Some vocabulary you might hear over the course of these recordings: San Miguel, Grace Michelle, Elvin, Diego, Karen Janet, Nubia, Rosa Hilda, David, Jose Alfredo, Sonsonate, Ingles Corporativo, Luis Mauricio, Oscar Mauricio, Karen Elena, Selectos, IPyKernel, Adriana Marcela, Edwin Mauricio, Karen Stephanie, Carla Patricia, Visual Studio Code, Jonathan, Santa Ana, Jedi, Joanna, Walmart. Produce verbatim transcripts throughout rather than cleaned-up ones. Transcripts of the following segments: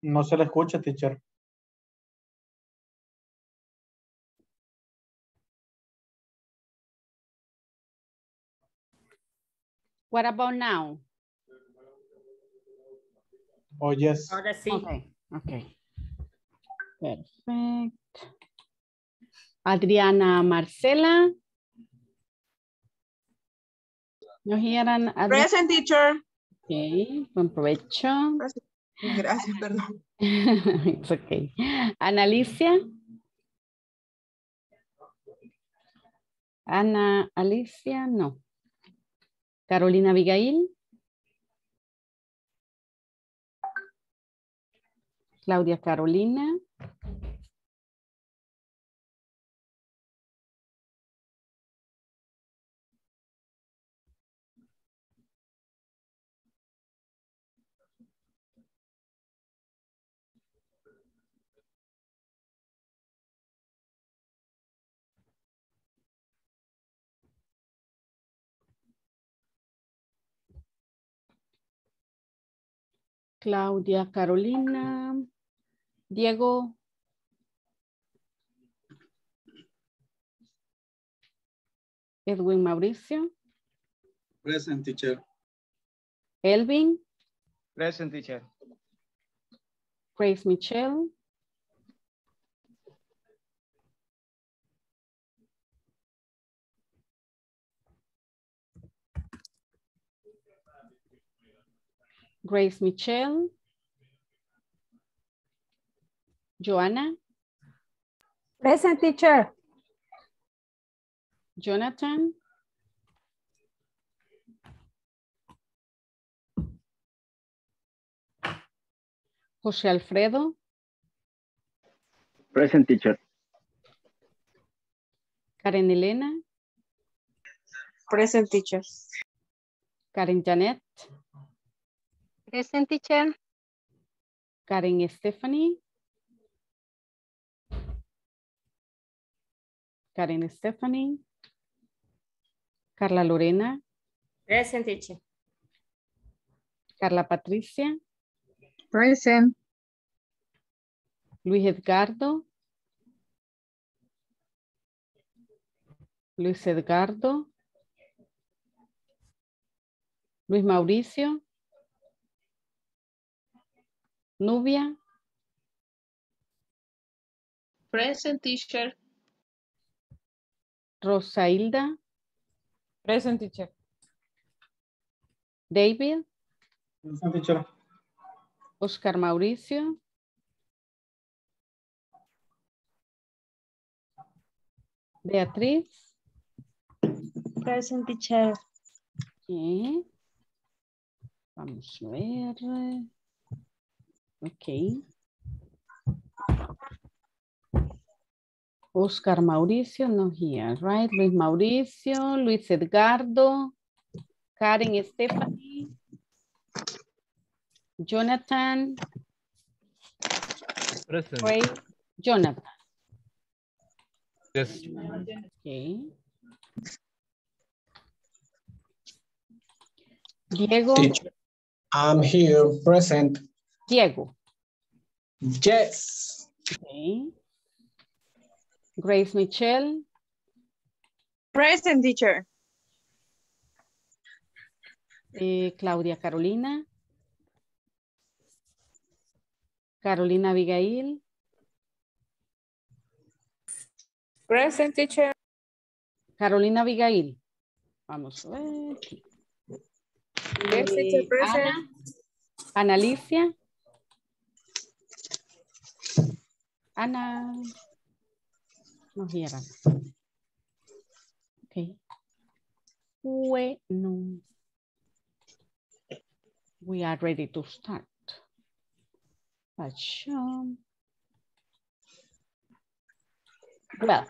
No se le escucha, teacher. What about now? Oh, yes. Okay. Okay. Perfect. Adriana Marcela. No hearan. Present, teacher. Okay. Buen provecho. Gracias, perdón. It's okay. Ana Alicia. Ana Alicia, no. Carolina Abigail. Claudia Carolina. Claudia Carolina. Diego. Edwin Mauricio. Present, teacher. Elvin. Present, teacher. Grace Michelle. Grace Michelle. Joanna. Present, teacher. Jonathan. Jose Alfredo. Present, teacher. Karen Elena. Present, teacher. Karen Janet. Present, teacher. Karen Stephanie. Karen Stephanie. Carla Lorena. Present, teacher. Carla Patricia. Present. Luis Edgardo. Luis Edgardo. Luis Mauricio. Nubia. Present, teacher. Rosa Hilda. Present, teacher. David. Present, teacher. Oscar Mauricio. Beatriz. Present, teacher. Okay. Vamos a ver. Okay. Oscar Mauricio, no here, right? Luis Mauricio, Luis Edgardo, Karen Stephanie, Jonathan. Present. Ray, Jonathan. Yes. Okay. Diego. Teacher, I'm here, present. Diego. Yes. Okay. Grace Michelle. Present, teacher. Eh, Claudia Carolina. Carolina Abigail. Present, teacher. Carolina Abigail. Vamos a ver. Eh, Ana, Ana Alicia. Ana, no hieran. Okay. Bueno. We are ready to start. Let's show. Well,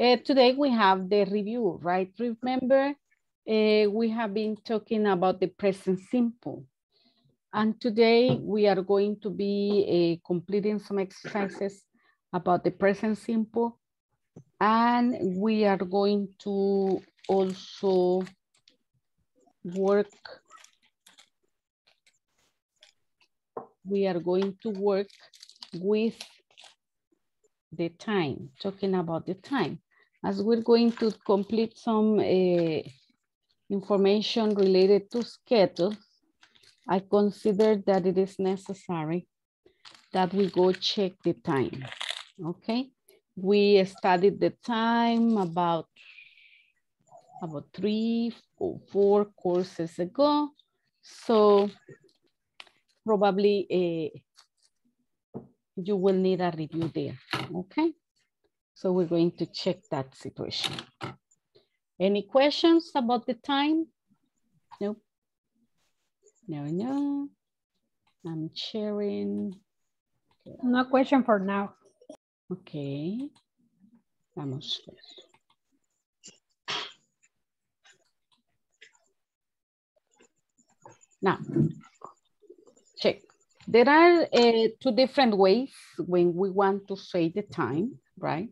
uh, today we have the review, right? Remember, uh, we have been talking about the present simple. And today we are going to be uh, completing some exercises about the present simple. And we are going to also work. We are going to work with the time, talking about the time. As we're going to complete some uh, information related to schedule, I consider that it is necessary that we go check the time, okay? We studied the time about, about three or four courses ago. So probably uh, you will need a review there, okay? So we're going to check that situation. Any questions about the time? Nope. No, no, I'm sharing. No question for now. Okay. Vamos. Now, check. There are uh, two different ways when we want to say the time, right?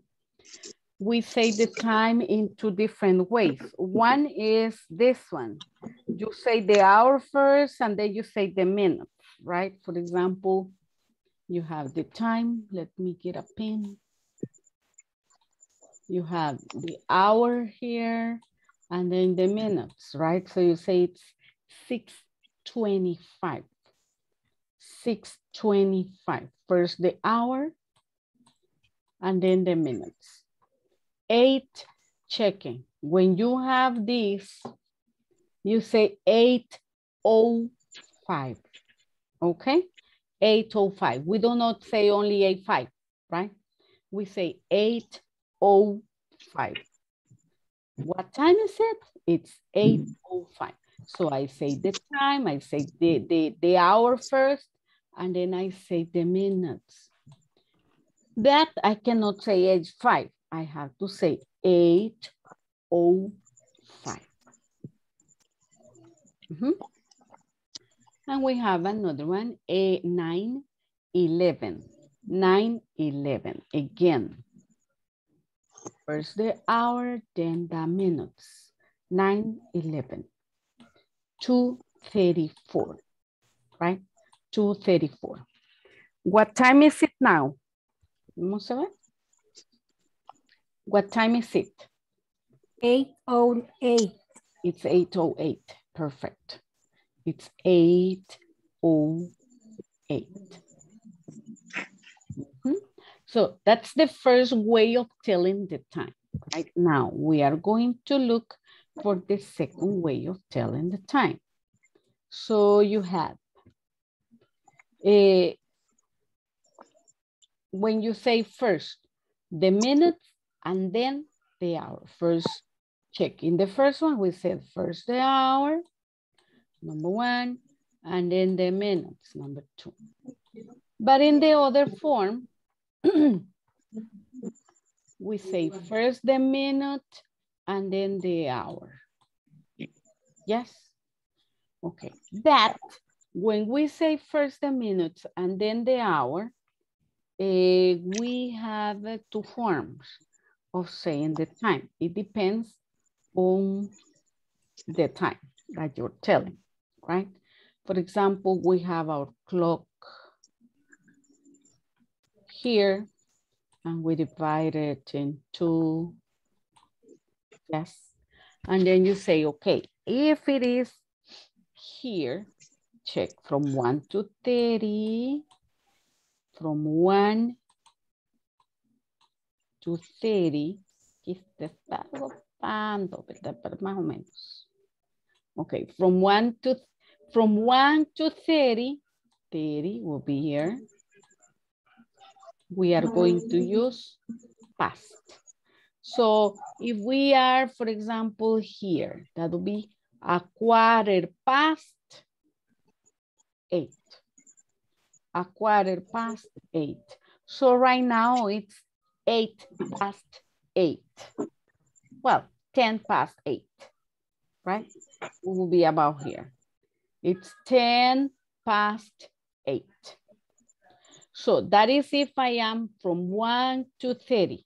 We say the time in two different ways. One is this one. You say the hour first and then you say the minute, right? For example, you have the time. Let me get a pen. You have the hour here and then the minutes, right? So you say it's six twenty-five. six twenty-five. First the hour and then the minutes. Eight checking. When you have this, you say eight oh five, okay? eight oh five. We do not say only eight five, right? We say eight oh five. What time is it? It's eight oh five. So I say the time, I say the, the, the hour first, and then I say the minutes. That I cannot say eight five. I have to say eight oh five. Mm-hmm. And we have another one, nine eleven. nine eleven. Again, first the hour, then the minutes. nine eleven. two thirty-four. Right? two thirty-four. What time is it now? Vamos a ver. What time is it? eight oh eight. It's eight oh eight. Perfect. It's eight oh eight. Mm-hmm. So that's the first way of telling the time. Right now, we are going to look for the second way of telling the time. So you have a, when you say first the minutes, and then the hour. First check. In the first one, we said first the hour, number one, and then the minutes, number two. But in the other form, we say first the minute and then the hour. Yes? Okay. That, when we say first the minutes and then the hour, eh, we have uh, two forms of saying the time. It depends on the time that you're telling, right? For example, we have our clock here and we divide it in two, yes. And then you say, okay, if it is here, check from one to thirty, from one to thirty, que te está agotando, ¿verdad? Pero más o menos. Okay, from one to, from one to thirty, thirty will be here. We are going to use past. So if we are, for example, here, that will be a quarter past eight. A quarter past eight. So right now it's eight past eight. Well, ten past eight, right? It will be about here. It's ten past eight. So that is if I am from one to thirty.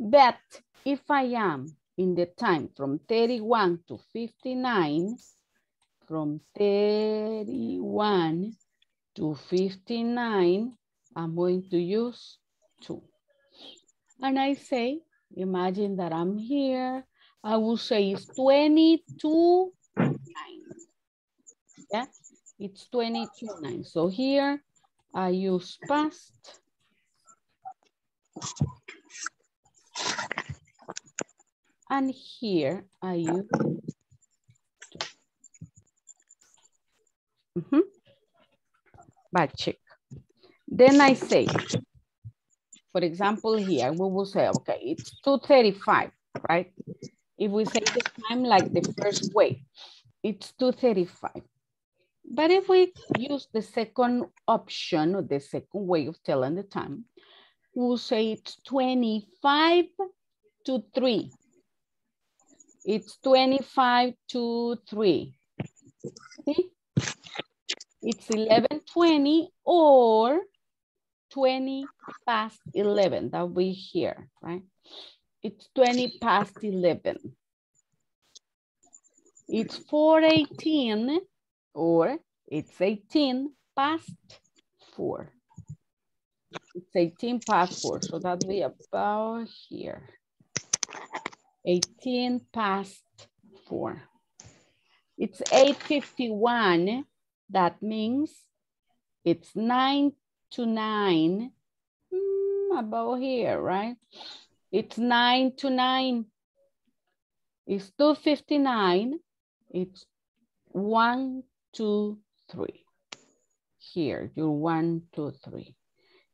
But if I am in the time from thirty-one to fifty-nine, from thirty-one to fifty-nine, I'm going to use two. And I say, imagine that I'm here. I will say it's twenty-two nine. Yeah, it's twenty-two nine. So here I use past. And here I use mm-hmm. back check. Then I say, for example, here we will say, okay, it's two thirty-five, right? If we say the time like the first way, it's two thirty-five. But if we use the second option or the second way of telling the time, we'll say it's twenty-five to three. It's twenty-five to three. See? It's eleven twenty or twenty past eleven, that we hear, right? It's twenty past eleven. It's four eighteen or it's eighteen past four. It's eighteen past four, so that'll be about here. eighteen past four. It's eight fifty-one, that means it's nine to nine, mm, about here, right? It's nine to nine. It's two fifty-nine. It's one, two, three. Here, you're one, two, three.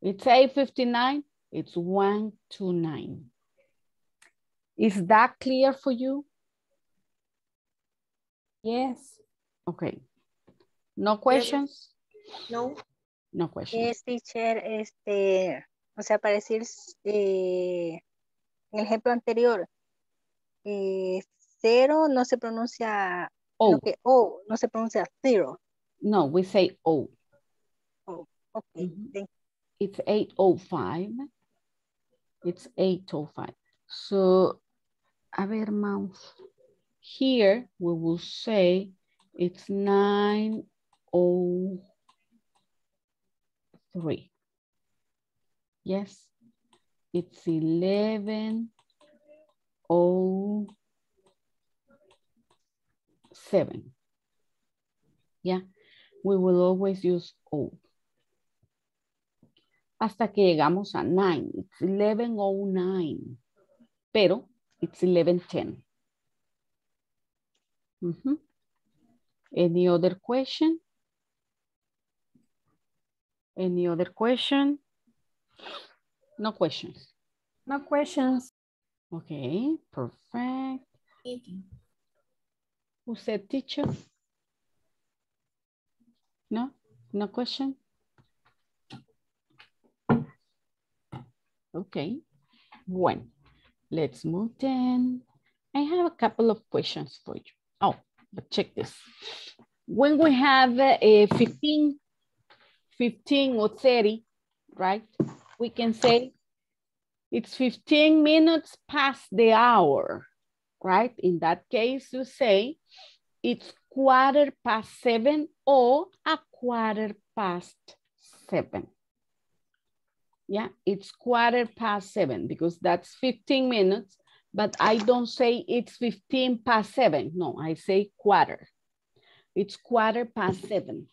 It's eight fifty-nine. It's one, two, nine. Is that clear for you? Yes. Okay. No questions? No. No questions. Yes, teacher, este, o sea, para decir, eh, en el ejemplo anterior, eh, cero no se pronuncia, oh. No, que, oh, no se pronuncia zero. No, we say oh. Oh, okay. Mm-hmm. It's eight oh five. It's eight oh five. So, a ver, mouse. Here we will say it's nine oh three. Yes, it's eleven oh seven. Yeah, we will always use O. Hasta que llegamos a nine. It's eleven oh nine. Pero it's eleven ten. Mm-hmm. Any other question? Any other question? No questions. No questions. Okay, perfect. Who said teacher? No? No question? Okay. One. Let's move then. I have a couple of questions for you. Oh, but check this. When we have a fifteen, fifteen or thirty, right? We can say it's fifteen minutes past the hour, right? In that case, you say it's quarter past seven or a quarter past seven. Yeah, it's quarter past seven because that's fifteen minutes, but I don't say it's fifteen past seven. No, I say quarter. It's quarter past seven.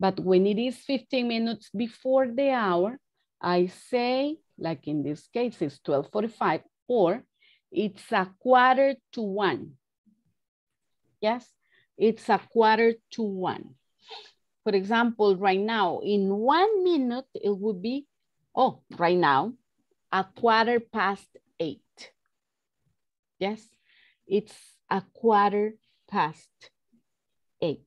But when it is fifteen minutes before the hour, I say, like in this case, it's twelve forty-five or it's a quarter to one. Yes, it's a quarter to one. For example, right now, in one minute, it would be, oh, right now, a quarter past eight. Yes, it's a quarter past eight.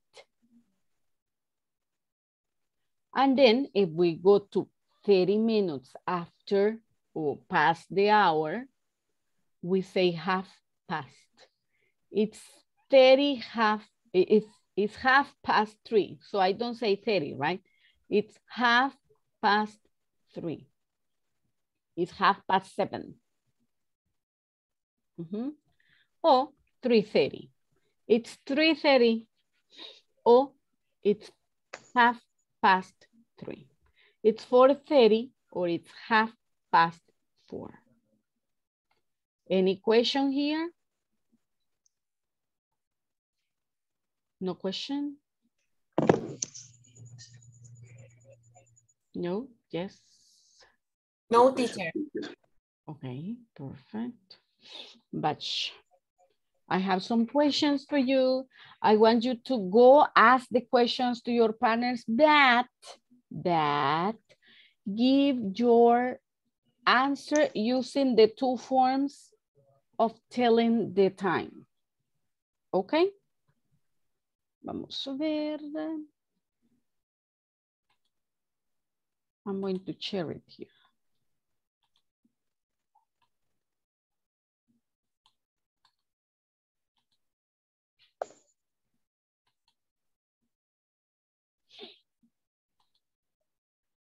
And then if we go to thirty minutes after or past the hour, we say half past. It's thirty half, it's It's half past three, so I don't say thirty, right? It's half past three. It's half past seven. Mm-hmm. Or three thirty. It's three thirty. Or it's half past three. It's four thirty or it's half past four. Any question here? No question? No? Yes? No, teacher. Okay, perfect. Batch. I have some questions for you. I want you to go ask the questions to your partners, but that give your answer using the two forms of telling the time. Okay? Vamos a ver. I'm going to share it here.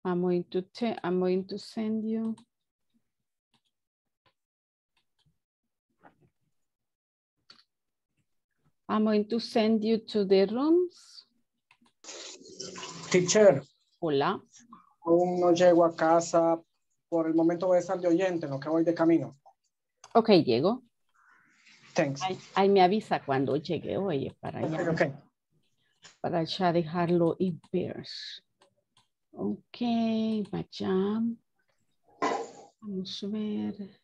I'm going to I'm going to send you. I'm going to send you to the rooms. Teacher. Hola. Aún no llego a casa. Por el momento voy a estar de oyente, no que voy de camino. Okay, Diego. Thanks. Ahí me avisa cuando llegue, oye, para allá. Okay. Para ya dejarlo in pairs. Okay, Bacham. Vamos a ver.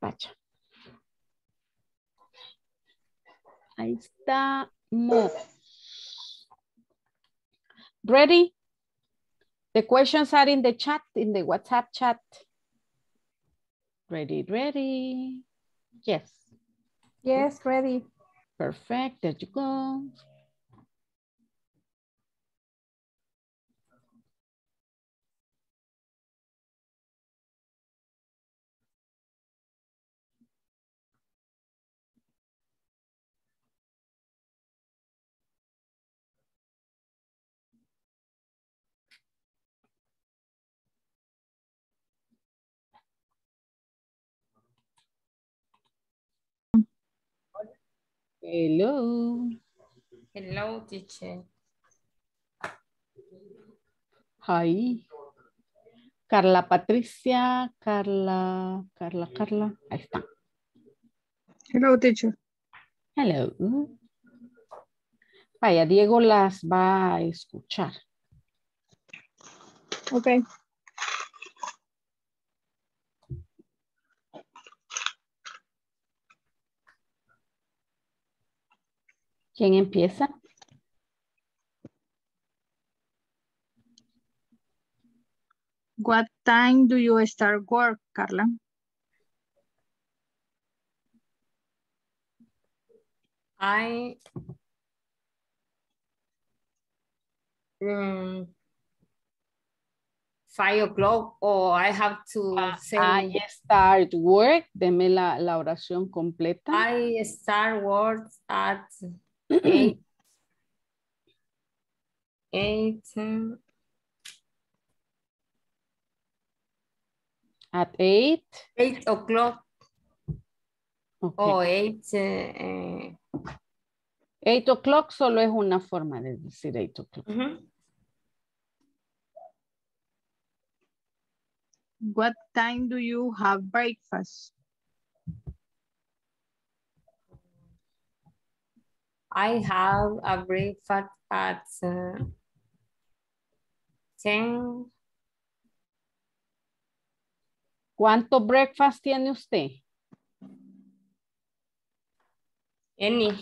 Bacham. Ahí estamos. Ready? The questions are in the chat, in the WhatsApp chat. Ready, ready. Yes. Yes, ready. Perfect. There you go. Hello. Hello, teacher. Hi. Carla Patricia, Carla, Carla, Carla. Ahí está. Hello, teacher. Hello. Vaya, Diego las va a escuchar. Okay. ¿Quién empieza? What time do you start work, Carla? I um, five o'clock or I have to uh, say I start work. Deme la, la oración completa. I start work at Eight, eight, um, at eight, eight o'clock. Okay. Oh, eight, uh, eight o'clock solo es una forma de decir eight o'clock. Mm-hmm. What time do you have breakfast? I have a breakfast at uh, ten. ¿Cuánto breakfast tiene usted? Any.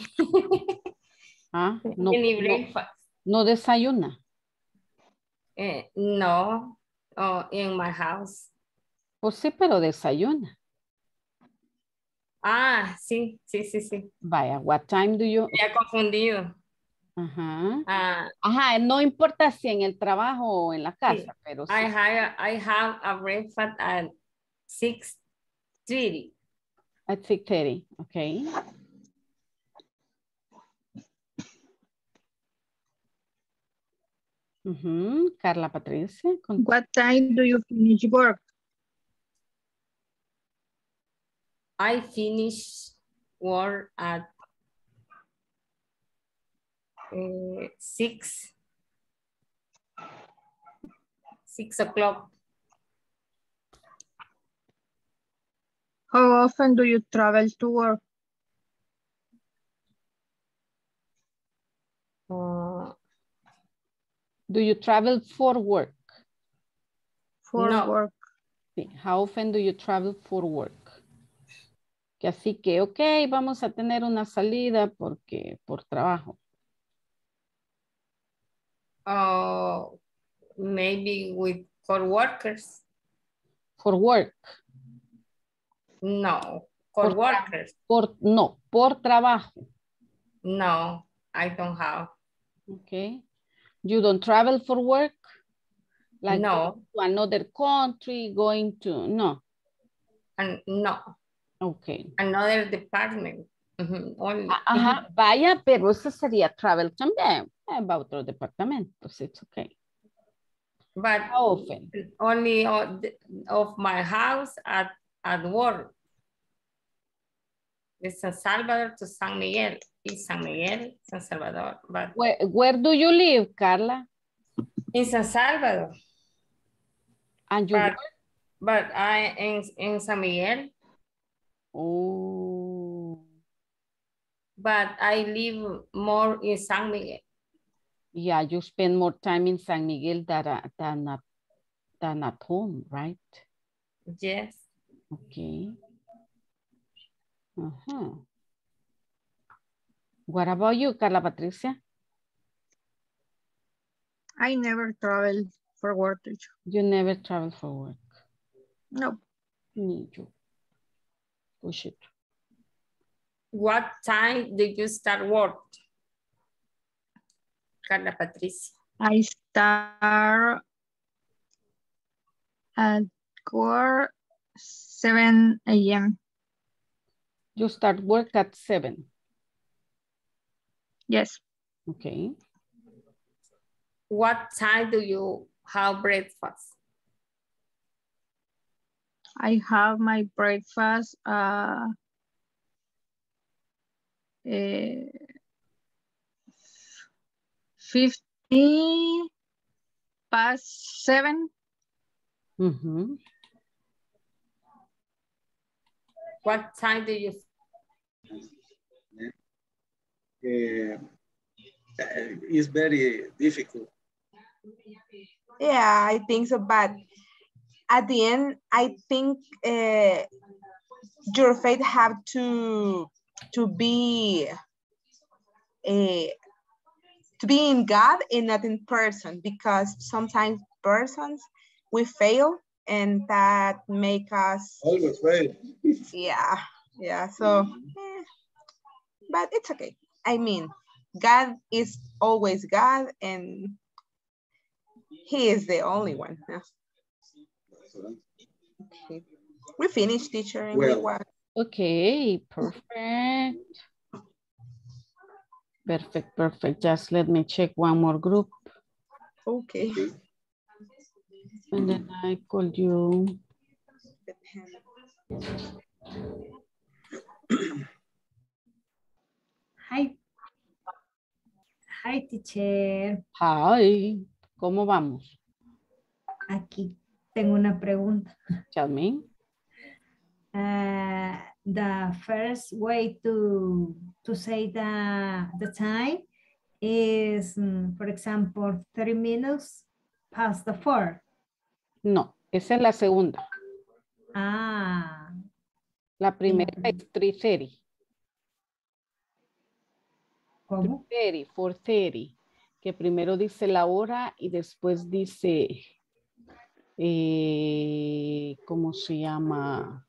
¿Ah? No, any breakfast. ¿No, no desayuna? Eh, no, oh, in my house. Pues sí, pero desayuna. Ah, sí, sí, sí, sí. Vaya, what time do you... Me ha confundido. Ajá. Uh, Ajá, no importa si en el trabajo o en la casa, sí. Pero sí. I have, I have a breakfast at six thirty. At six thirty, okay. Mm-hmm. Carla Patricia. What time do you finish work? I finish work at uh, six. Six o'clock. How often do you travel to work? Uh, do you travel for work? For no. work. How often do you travel for work? Que así que, ok, vamos a tener una salida porque por trabajo. Uh, maybe with for workers. For work. No, for, for workers. Por, no, por trabajo. No, I don't have. Okay. You don't travel for work? Like no. To another country, going to, no. And no. Okay. Another department. Mm-hmm. Only. Ajá, vaya, pero eso sería travel también. Va a otro departamento, so it's okay. But how often? Only of, of my house at at work. It's San Salvador to San Miguel. It's San Miguel, San Salvador. But where, where do you live, Carla? In San Salvador. And you but, but I in, in San Miguel. Oh. But I live more in San Miguel. Yeah, you spend more time in San Miguel than, uh, than, at, than at home, right? Yes. Okay. Uh-huh. What about you, Carla Patricia? I never travel for work. You never travel for work? No. Me too. Push it. What time did you start work? Carla Patricia. I start at work seven A M You start work at seven? Yes. Okay. What time do you have breakfast? I have my breakfast uh, uh, fifteen past seven. Mm-hmm. What time do you? Uh, it's very difficult. Yeah, I think so, but at the end, I think uh, your faith have to to be uh, to be in God and not in person, because sometimes persons we fail and that make us always fail. Yeah, yeah. So, eh, but it's okay. I mean, God is always God, and He is the only one. Yeah. Okay. We finished, teacher. And well, we watch. Okay, perfect. Perfect, perfect. Just let me check one more group. Okay. And then I call you. Hi. Hi, teacher. Hi. ¿Cómo vamos? Aquí. Tengo una pregunta. Tell me. Uh, the first way to to say the the time is, um, for example, thirty minutes past the four. No, esa es la segunda. Ah. La primera mm-hmm. es three thirty. ¿Cómo? three thirty, four thirty. Que primero dice la hora y después dice... Eh, ¿cómo se llama?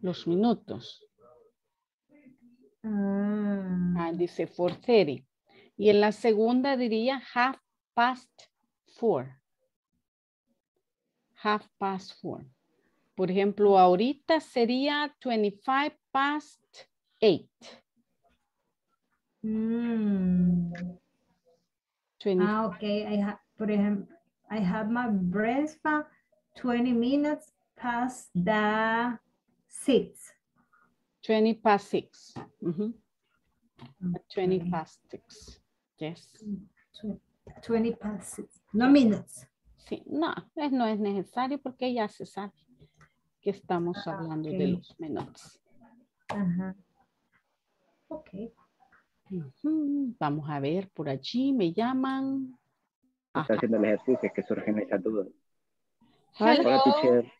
Los minutos. Mm. Ah, dice four thirty. Y en la segunda diría half past four. Half past four. Por ejemplo, ahorita sería twenty-five past eight. Mm. twenty-five. Ah, ok. I have. Por ejemplo, I have my breakfast twenty minutes past the six. twenty past six. Mm-hmm. Okay. twenty past six. Yes. twenty past six. No minutes. Sí, no, pues no es necesario porque ya se sabe que estamos ah, hablando okay. de los minutos. Ajá. Ok. Uh-huh. Vamos a ver, por allí me llaman. Está haciendo el ejercicio que surgen esas dudas. Hello. Hola, teacher.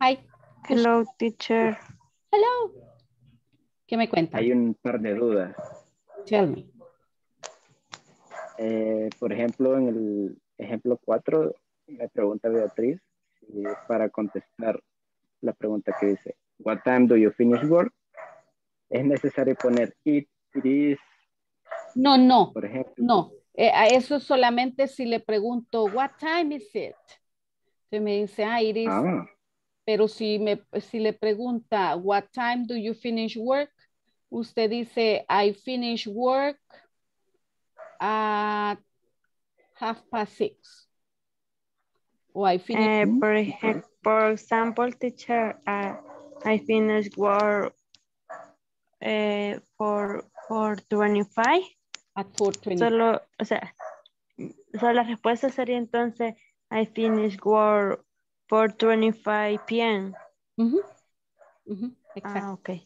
Hi. Hello, teacher. Hello. ¿Qué me cuenta? Hay un par de dudas. Tell me. Eh, por ejemplo, en el ejemplo cuatro, me pregunta Beatriz si para contestar la pregunta que dice, what time do you finish work? ¿Es necesario poner it, it is? No, no. Por ejemplo. No. Eh, a eso solamente si le pregunto, what time is it? Entonces me dice, ah, it is. Ah. Pero si, me, si le pregunta, what time do you finish work? Usted dice, I finish work at half past six. O I finish. Uh, for, for example, teacher, uh, I finish work uh, for, for twenty-five. At four twenty. Solo, o sea, solo la respuesta sería entonces, I finish work for twenty-five p m Uh-huh. Uh-huh. Exacto. Ah, ok.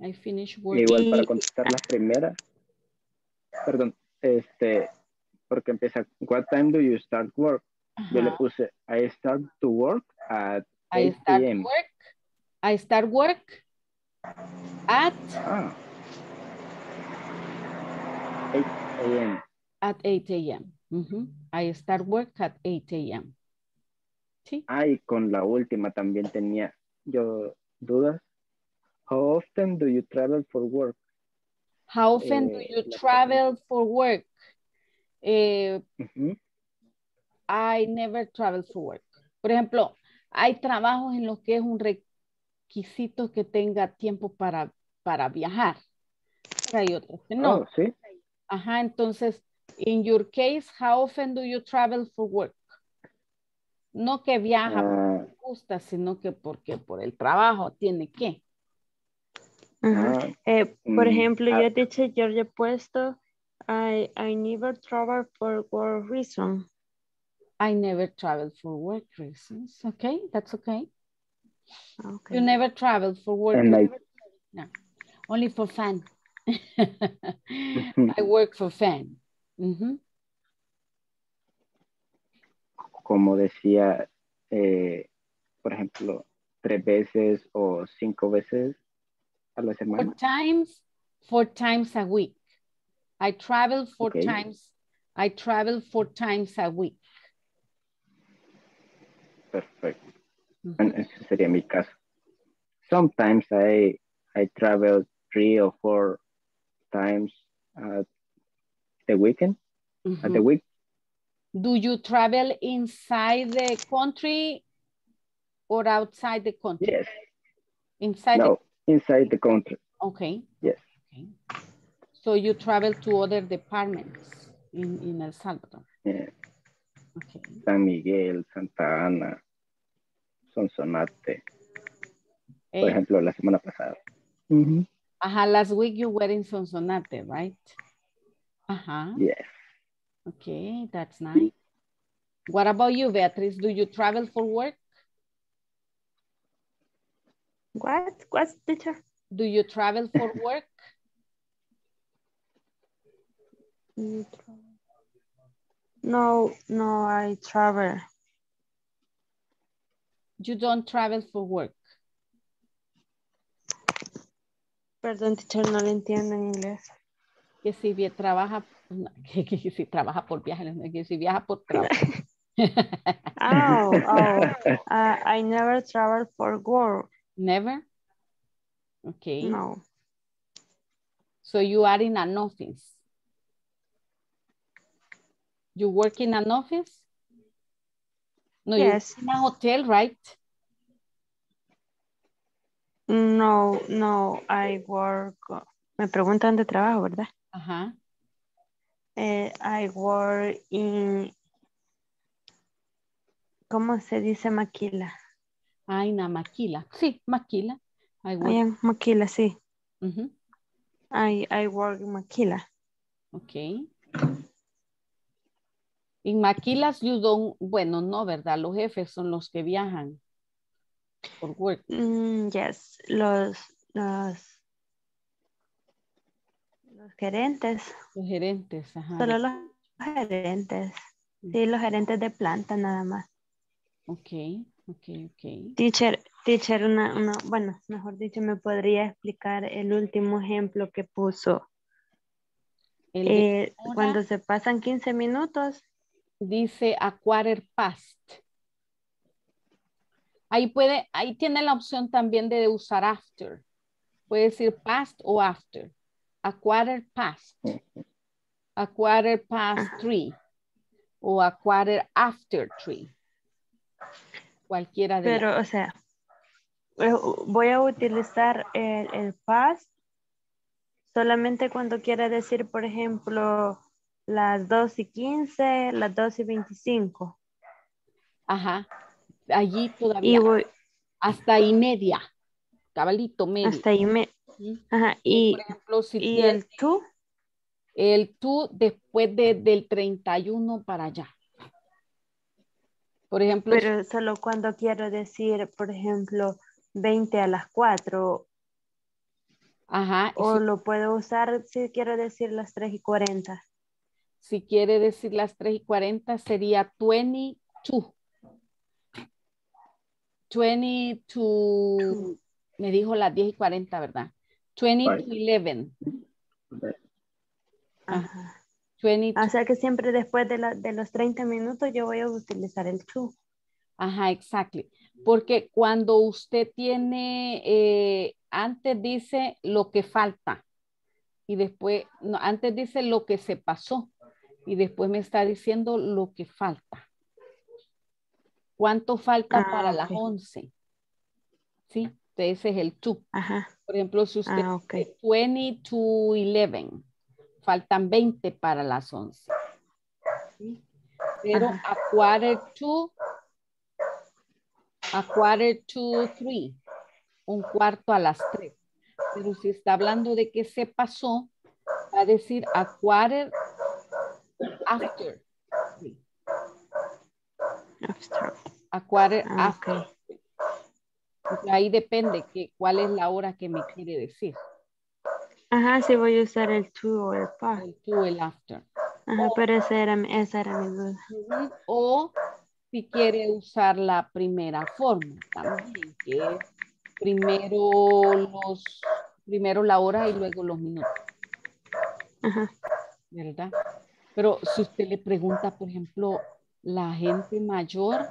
I finish work. Igual para contestar y... las primeras. Perdón, este, porque empieza, what time do you start work? Uh-huh. Yo le puse, I start to work at I start work. I start work at... Ah. eight a m At eight a m Uh-huh. I start work at eight a m ¿Sí? Ah, y con la última también tenía yo dudas. How often do you travel for work? How often eh, do you travel pregunta. for work? Eh, uh-huh. I never travel for work. Por ejemplo, hay trabajos en los que es un requisito que tenga tiempo para, para viajar. Pero hay otros que no. Oh, ¿sí? Ajá, entonces, in your case, how often do you travel for work? No que viaja porque le gusta, sino que porque por el trabajo tiene que. Ajá. Eh, por ejemplo, yo te dije, yo le he puesto, I, I never travel for work reasons. I never travel for work reasons. Okay, that's okay. okay. You never travel for work reasons. No, only for fun. I work for fun. Uh-huh. Como decía, eh, por ejemplo, tres veces o cinco veces a la semana. Four times, four times a week. I travel four okay. times. I travel four times a week. Perfecto. Uh-huh. And ese sería mi caso. Sometimes I I travel three or four times at the weekend, mm-hmm. at the week. Do you travel inside the country or outside the country? Yes. Inside No, the... inside the country. Okay. Yes. Okay. So you travel to other departments in, in El Salvador? Yeah. Okay. San Miguel, Santa Ana, Sonsonate. Hey. Por ejemplo, la semana pasada. Mm-hmm. Ajá, last week you were in Sonsonate, right? Ajá. Yes. Okay, that's nice. What about you, Beatriz? Do you travel for work? What? What, teacher? Do you travel for work? No, no, I travel. You don't travel for work? Perdón, teacher, no le entiendo en inglés. Que si bien trabaja, que, que, que si trabaja por viaje, que si viaja por trabajo. Oh, oh. Uh, I never travel for work. Never? Okay. No. So you are in an office. You work in an office? No, yes. You're in a hotel, right? No, no, I work. Me preguntan de trabajo, ¿verdad? Ajá. Uh-huh. eh, I work in ¿Cómo se dice maquila? Aina, maquila. Sí, maquila. I work. I am maquila, sí. Uh-huh. I, I work maquila. Okay. En maquilas you don't, bueno, no, ¿verdad? Los jefes son los que viajan. Por work. Mm, yes, los, los, los gerentes. Los gerentes, ajá. Solo los gerentes. Sí, los gerentes de planta nada más. Ok, ok, ok. Teacher, teacher, una, una, bueno, mejor dicho, ¿me podría explicar el último ejemplo que puso? El eh, una, cuando se pasan quince minutos. Dice a quarter past. Ahí puede, ahí tiene la opción también de usar after. Puede decir past o after. A quarter past. A quarter past three. O a quarter after three. Cualquiera de Pero, las. O sea, voy a utilizar el, el past solamente cuando quiera decir, por ejemplo, las dos y quince, las dos y veinticinco. Ajá. Allí todavía. Y voy, hasta y media. Cabalito medio. Hasta y media. Ajá. Y, por ejemplo, si y el tú. El tú después de, del treinta y uno para allá. Por ejemplo. Pero solo cuando quiero decir, por ejemplo, veinte a las cuatro. Ajá. O si, lo puedo usar si quiero decir las tres y cuarenta. Si quiere decir las tres y cuarenta sería veintidós. veintidós. Me dijo las diez y cuarenta, ¿verdad? veinte to eleven. Ajá. veintidós. O sea que siempre después de, la, de los treinta minutos yo voy a utilizar el to. Ajá, exacto. Porque cuando usted tiene, eh, antes dice lo que falta. Y después, no, antes dice lo que se pasó. Y después me está diciendo lo que falta. ¿Cuánto falta ah, para okay. las once? Sí, entonces ese es el to. Ajá. Por ejemplo, si usted ah, okay. veinte to eleven, faltan veinte para las once. ¿Sí? Pero ajá. a quarter to, a quarter to three, un cuarto a las tres. Pero si está hablando de que se pasó, va a decir a quarter after. Sí. After. A quarter okay. after. Porque ahí depende que, cuál es la hora que me quiere decir. Ajá, sí voy a usar el to o el past. El to, el after. Ajá, o, pero esa era, esa era mi duda. Uh-huh. O si quiere usar la primera forma también, que es primero los, primero la hora y luego los minutos. Ajá. ¿Verdad? Pero si usted le pregunta, por ejemplo, la gente mayor,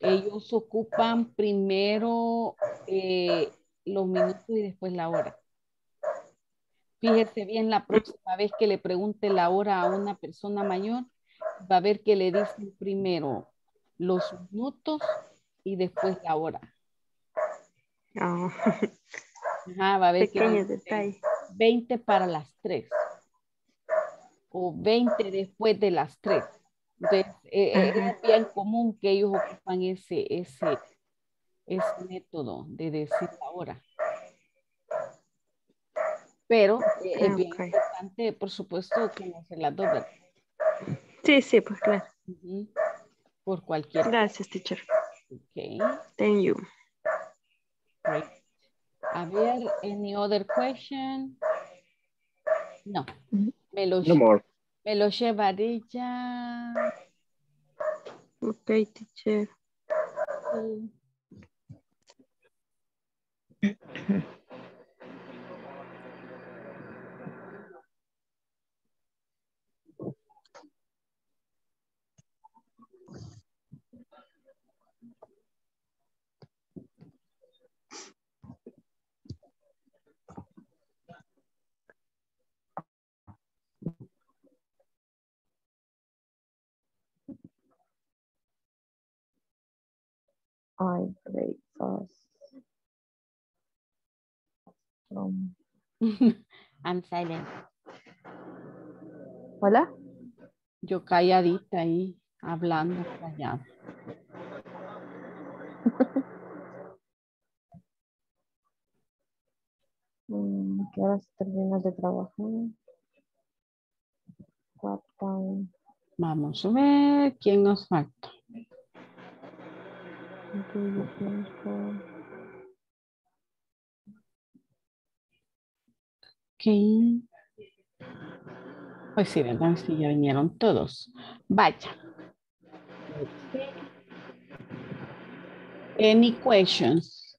ellos ocupan primero eh, los minutos y después la hora. Fíjese bien, la próxima vez que le pregunte la hora a una persona mayor, va a ver que le dicen primero los minutos y después la hora. Oh. Ajá, va a ver que detalle. veinte para las tres. O veinte después de las tres. Entonces, eh, es bien común que ellos ocupan ese, ese, ese método de decir la hora. Pero eh, okay, es bien okay. importante, por supuesto, conocer las dos. Sí, sí, pues claro. Uh-huh. Por cualquier. Gracias, teacher. Okay. Thank you. Great. A ver, any other question? No. Mm-hmm. Me lo no more. Me lo llevaré ya. Okay, teacher. Okay. I break fast. Um. I'm silent. Hola. Yo calladita ahí, hablando callado. ¿Qué horas terminas de trabajar? What time? Vamos a ver quién nos falta. Okay. Pues sí, ¿verdad? Sí, ya vinieron todos. Vaya. Any questions?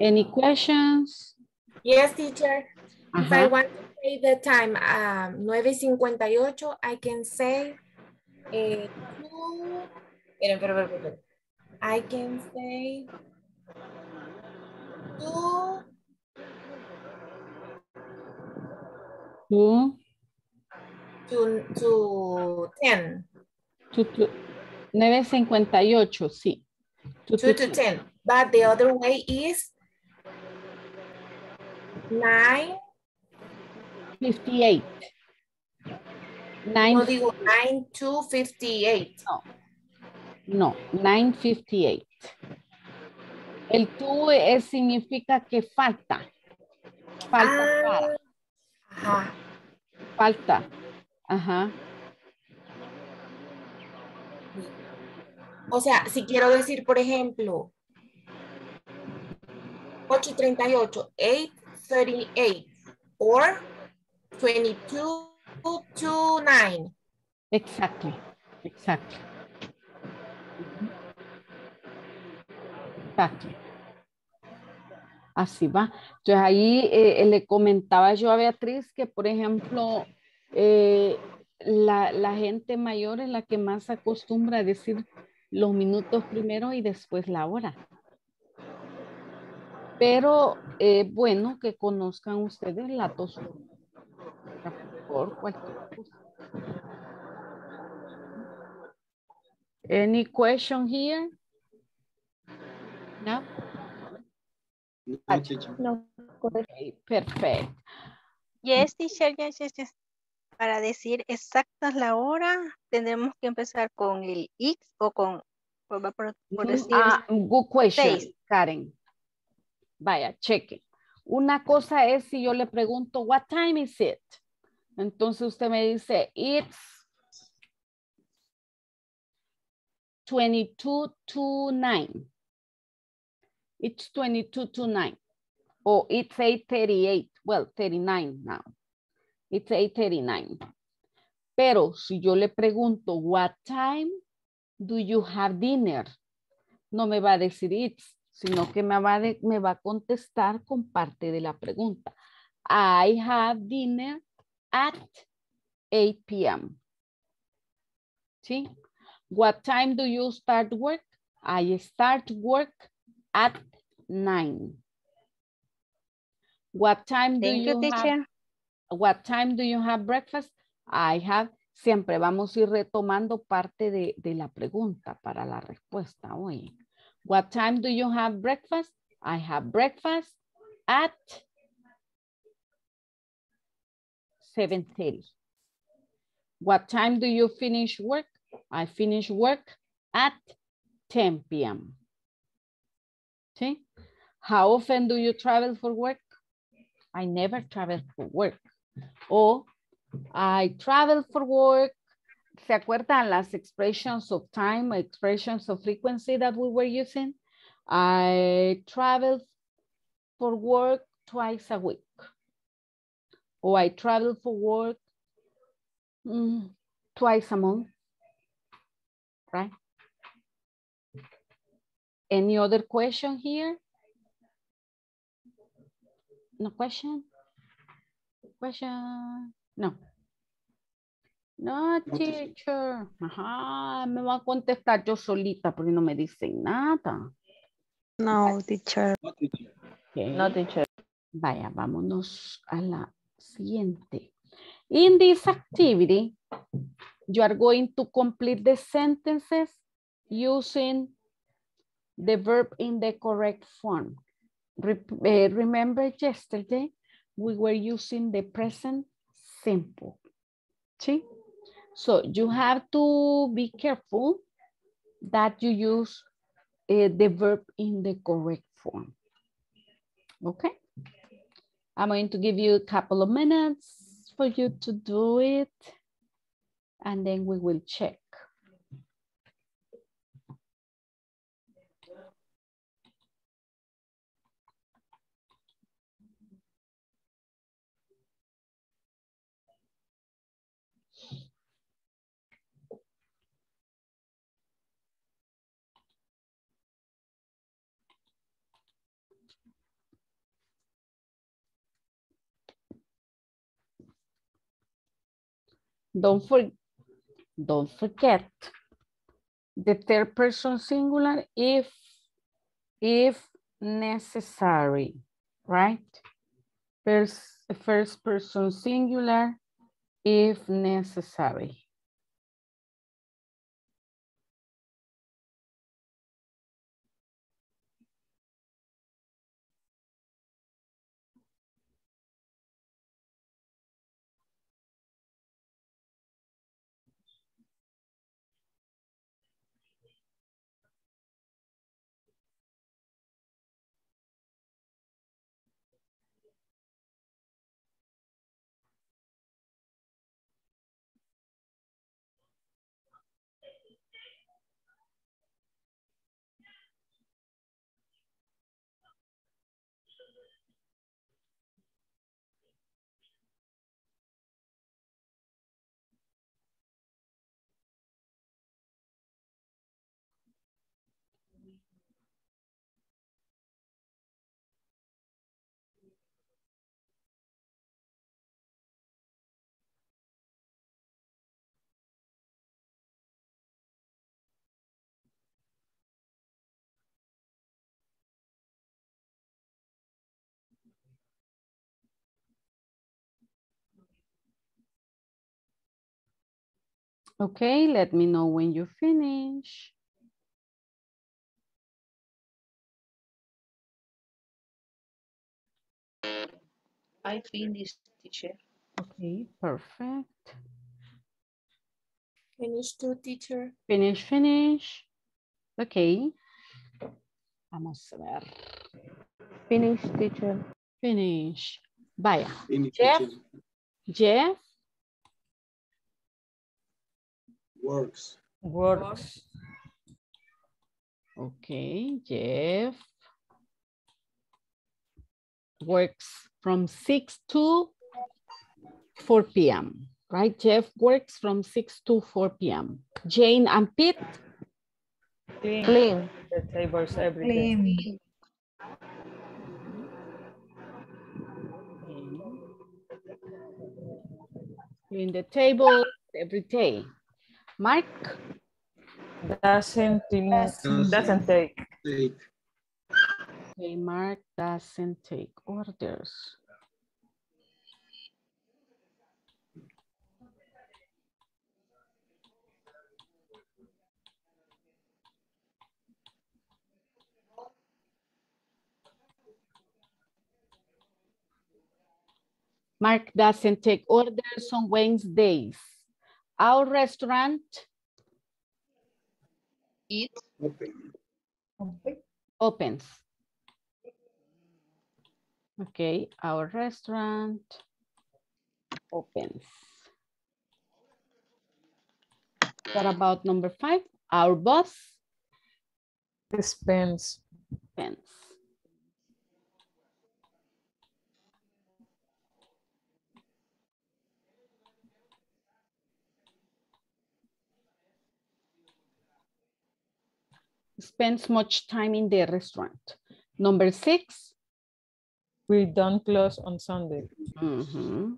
Any questions? Yes, teacher. Uh-huh. If I want to say the time, um, nueve cincuenta y ocho, I can say eh, two. I can say two. Two. To, to ten. To, to, nueve cincuenta y ocho, sí. To, two to, to ten. ten. But the other way is nine fifty-eight. nine, no digo nine two fifty-eight. No, no, nine fifty-eight. El two es, significa que falta. Falta ah, para. Ajá. Falta. Ajá. O sea, si quiero decir, por ejemplo, ocho treinta y ocho, eight thirty-eight, or twenty-two twenty-nine. Exactly, exactly. Exactly. Así va. Entonces ahí eh, le comentaba yo a Beatriz que, por ejemplo, eh, la, la gente mayor es la que más acostumbra a decir los minutos primero y después la hora. Pero eh, bueno, que conozcan ustedes la tos por cualquier cosa. Any question here? No? No. Okay, perfecto. Yes, teacher, yes, yes, yes. Para decir exactas la hora, tendremos que empezar con el X o con, por, por, por decir. Ah, good question, seis. Karen. Vaya, cheque. Una cosa es si yo le pregunto, what time is it? Entonces usted me dice, it's twenty-two to nine. It's twenty-two to nine. Or it's eight thirty-eight. Well, thirty-nine now. It's eight thirty-nine. Pero si yo le pregunto, what time do you have dinner? No me va a decir it's, sino que me va a, de, me va a contestar con parte de la pregunta. I have dinner at eight p m ¿Sí? What time do you start work? I start work at nine. What time do Thank you, you have? What time do you have breakfast? I have. Siempre vamos a ir retomando parte de, de la pregunta para la respuesta hoy. What time do you have breakfast? I have breakfast at seven thirty. What time do you finish work? I finish work at ten p m Okay. How often do you travel for work? I never travel for work. O, I travel for work. ¿Se acuerdan las expressions of time, expressions of frequency that we were using? I travel for work twice a week. O I travel for work mm, twice a month. Right? Any other question here? No question? Question? No. No, teacher. Ajá, me va a contestar yo solita porque no me dicen nada. No, teacher. No, teacher. Okay. No, teacher. Vaya, vámonos a la siguiente. In this activity, you are going to complete the sentences using the verb in the correct form. Re uh, remember yesterday, we were using the present simple. See? So you have to be careful that you use uh, the verb in the correct form. Okay. I'm going to give you a couple of minutes for you to do it, and then we will check. Don't, for, don't forget the third person singular if, if necessary, right? First, first person singular if necessary. Okay, let me know when you finish. I finished, teacher. Okay, perfect. Finish too, teacher. Finish, finish. Okay. Vamos a ver. Finish, teacher. Finish. Vaya. Finish, Jeff. Teacher. Jeff. Works. Works. Okay, Jeff. Works from six to four P M Right, Jeff works from six to four P M Jane and Pete? Clean. Clean. The tables every Clean. Day. Clean the table every day. Mike doesn't doesn't, doesn't take. take. Okay, Mark doesn't take orders. Mark doesn't take orders on Wednesdays. Our restaurant is open. Open. Opens. Okay, our restaurant opens. What about number five? Our boss spends. Spends. Spends much time in the restaurant. Number six. We don't close on Sunday. Mm-hmm.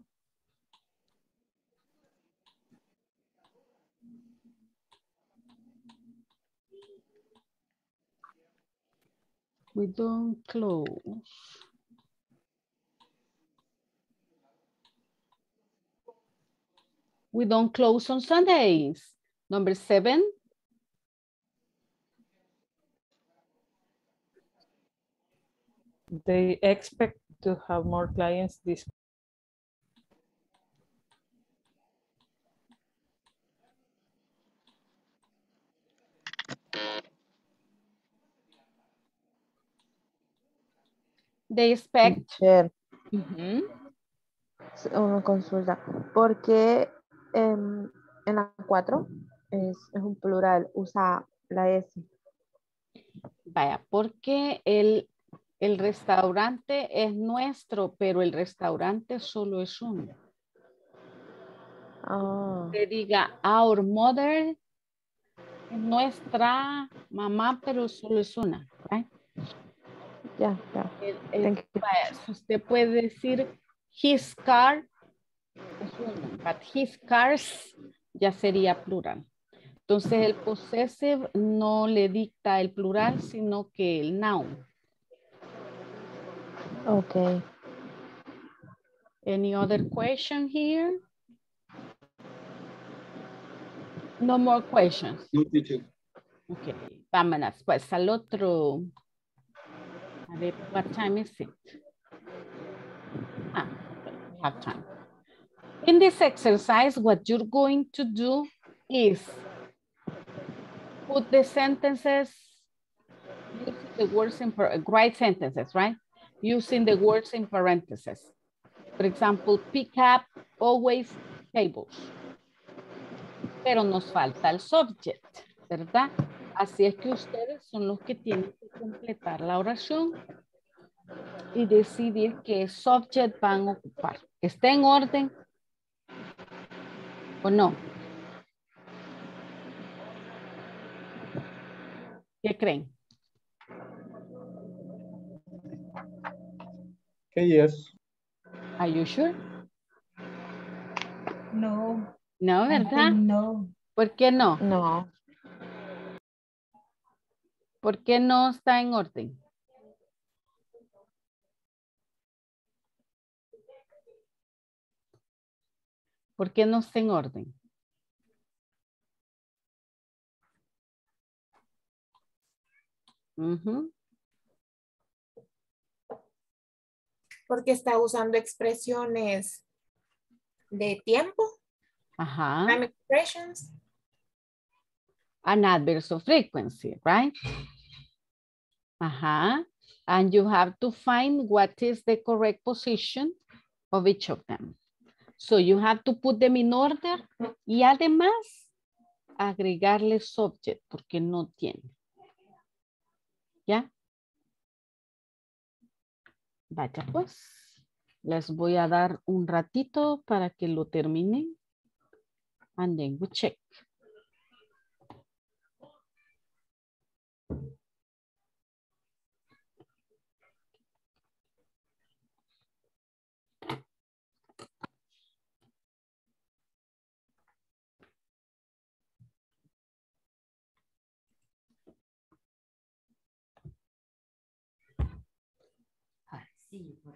We don't close. We don't close on Sundays. Number seven. They expect to have more clients this. They expect. Uh-huh. Una consulta. ¿Por qué en, en la cuatro es, es un plural? Usa la S. Vaya, porque el, el restaurante es nuestro, pero el restaurante solo es uno. Oh. Que diga our mother, nuestra mamá, pero solo es una. Right? Ya, yeah, yeah. El, el, vaya, usted puede decir his car, es uno, but his cars ya sería plural. Entonces el possessive no le dicta el plural, sino que el noun. Okay. Any other question here? No more questions. No, teacher. Okay, vámonos pues al otro. A ver, what time is it? Ah, we have time. In this exercise, what you're going to do is put the sentences, use the words in, write sentences, right? Using the words in parentheses. For example, pick up always tables. Pero nos falta el subject, ¿verdad? Así es que ustedes son los que tienen que completar la oración y decidir qué subject van a ocupar. ¿Está en orden o no? ¿Qué creen? Que yes. Are you sure? No. No, ¿verdad? No. ¿Por qué no? No. ¿Por qué no está en orden? ¿Por qué no está en orden? Uh-huh. Porque está usando expresiones de tiempo. Ajá. Time expressions. An adverse of frequency, right? Ajá. And you have to find what is the correct position of each of them. So you have to put them in order y además agregarle subject porque no tiene. ¿Ya? Vaya pues, les voy a dar un ratito para que lo terminen. And then we check. Sí, sí.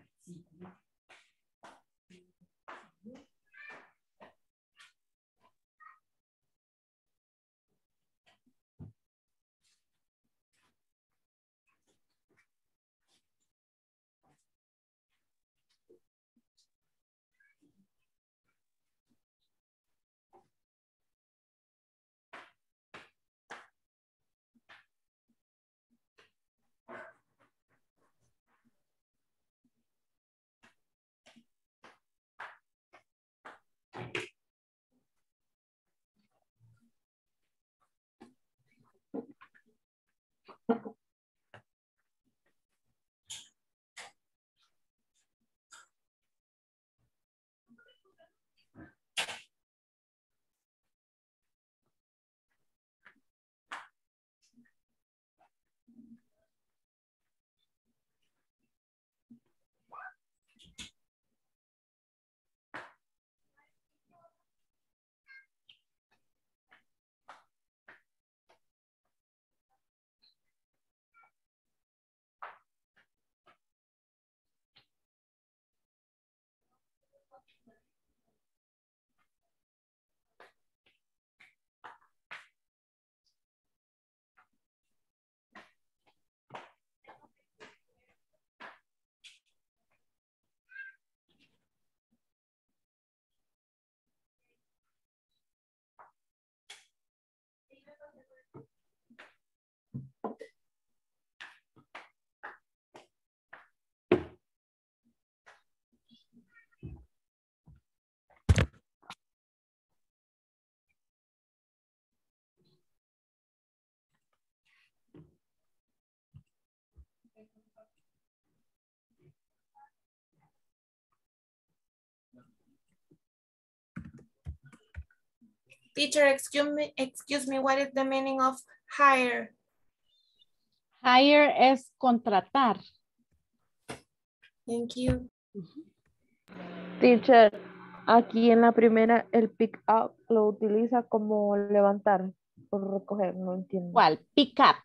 Teacher, excuse me, excuse me, what is the meaning of hire? Hire es contratar. Thank you. Mm-hmm. Teacher, aquí en la primera, el pick up lo utiliza como levantar o recoger, no entiendo. ¿Cuál? Pick up.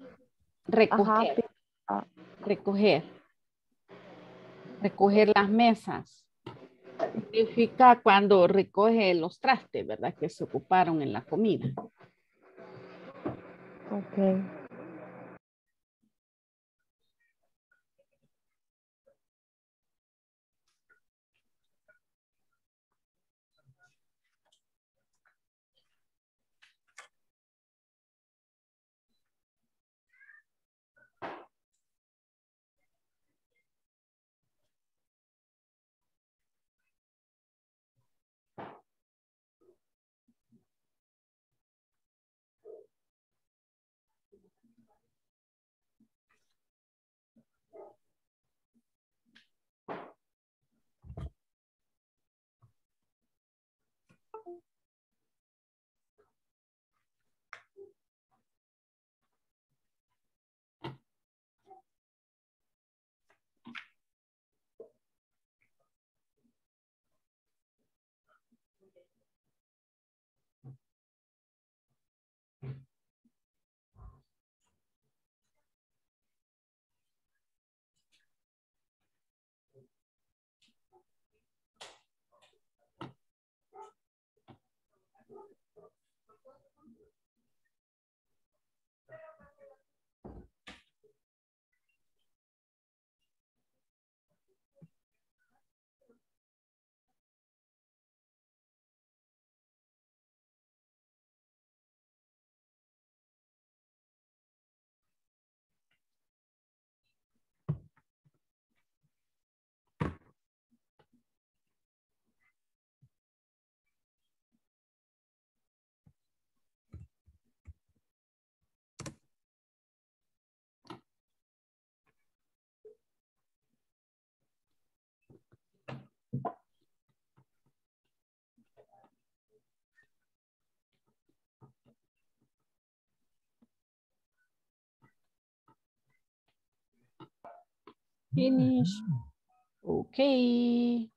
Recoger. Ajá, pick up. Recoger. Recoger las mesas. Significa cuando recoge los trastes, ¿verdad? Que se ocuparon en la comida. Ok. Finish. Okay.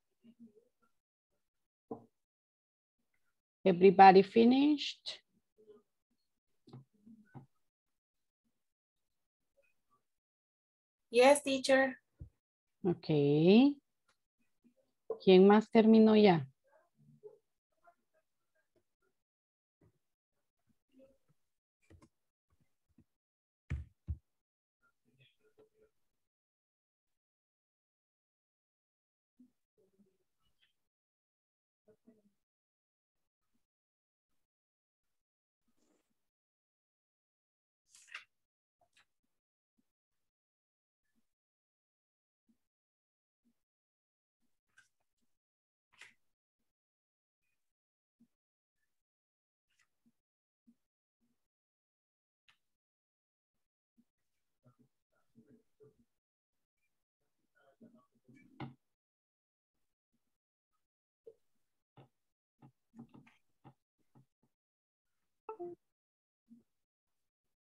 Everybody finished? Yes, teacher. Okay. ¿Quién más terminó ya?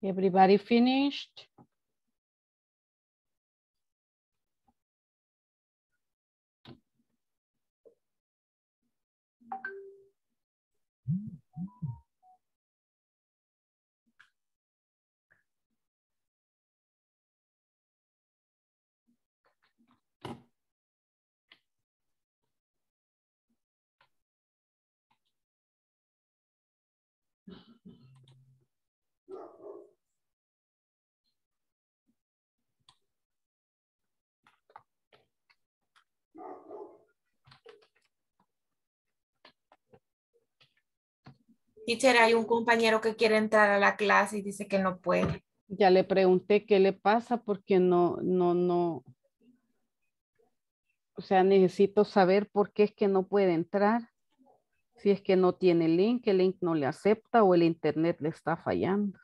Everybody finished? Teacher, hay un compañero que quiere entrar a la clase y dice que no puede. Ya le pregunté qué le pasa porque no, no, no. O sea, necesito saber por qué es que no puede entrar. Si es que no tiene link, el link no le acepta o el internet le está fallando.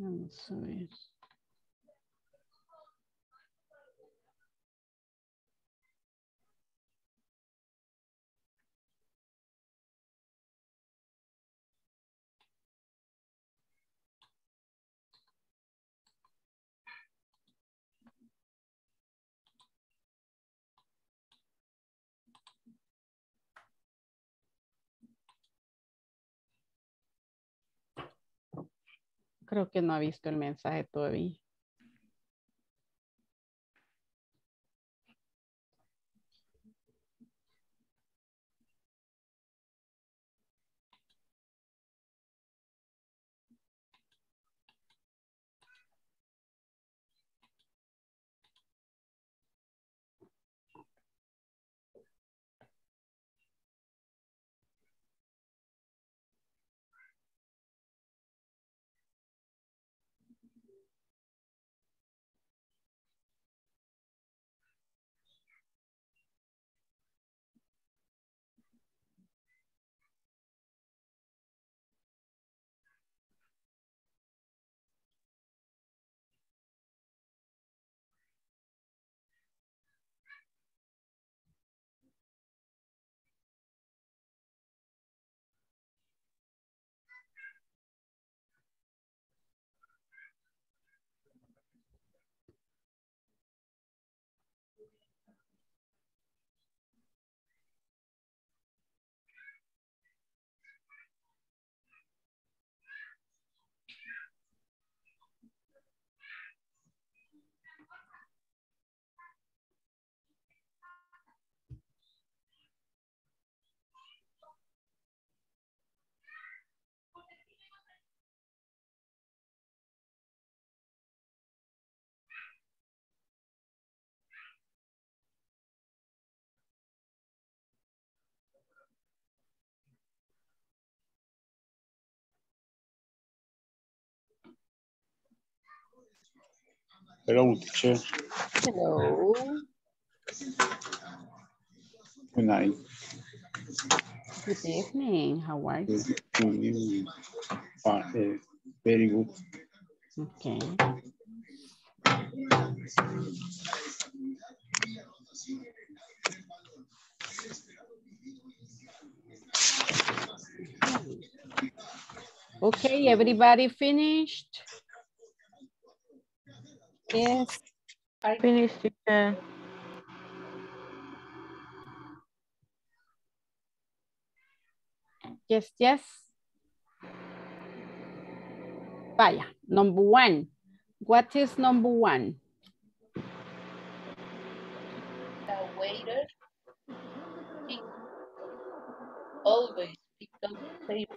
I'm sorry. Creo que no ha visto el mensaje todavía. Hello, teacher. Hello. Good night. Good evening. How are you? Good evening. Uh, uh, very good. Okay. Okay, everybody finished? Yes, I finished it. Uh... Yes, yes. Vaya, number one. What is number one? The waiter pick, always pick up the table.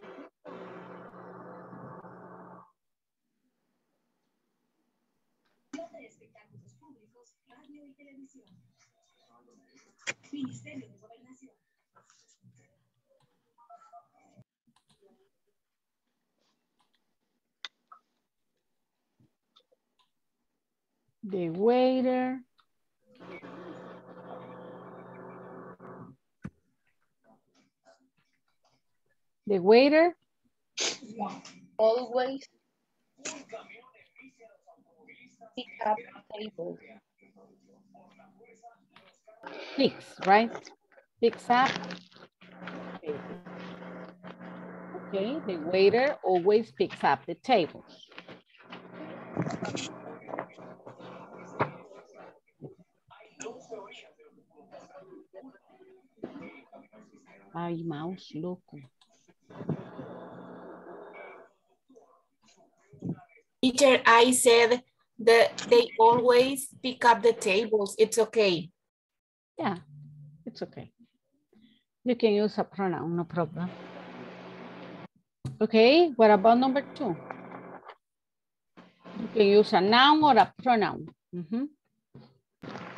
Ministerio de Gobernación. The waiter. The waiter. Always pick up the table. Picks, right? Picks up. Okay, the waiter always picks up the table. Ay, mouse, loco. Teacher, I said that they always pick up the tables. It's okay. Yeah, it's okay. You can use a pronoun, no problem. Okay, what about number two? You can use a noun or a pronoun. Mm-hmm.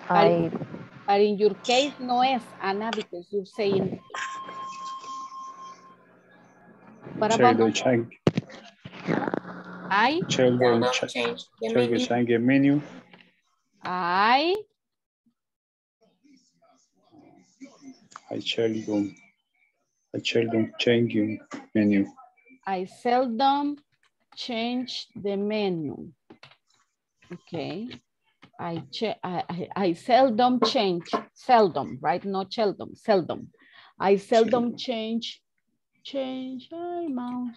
I... But, but in your case, no es Ana because you're saying. What about number two? I. Children change the menu. I. I seldom, I seldom change menu. I seldom change the menu. Okay. I, I, I seldom change, seldom, right? Not seldom, seldom. I seldom change, change, my mouse.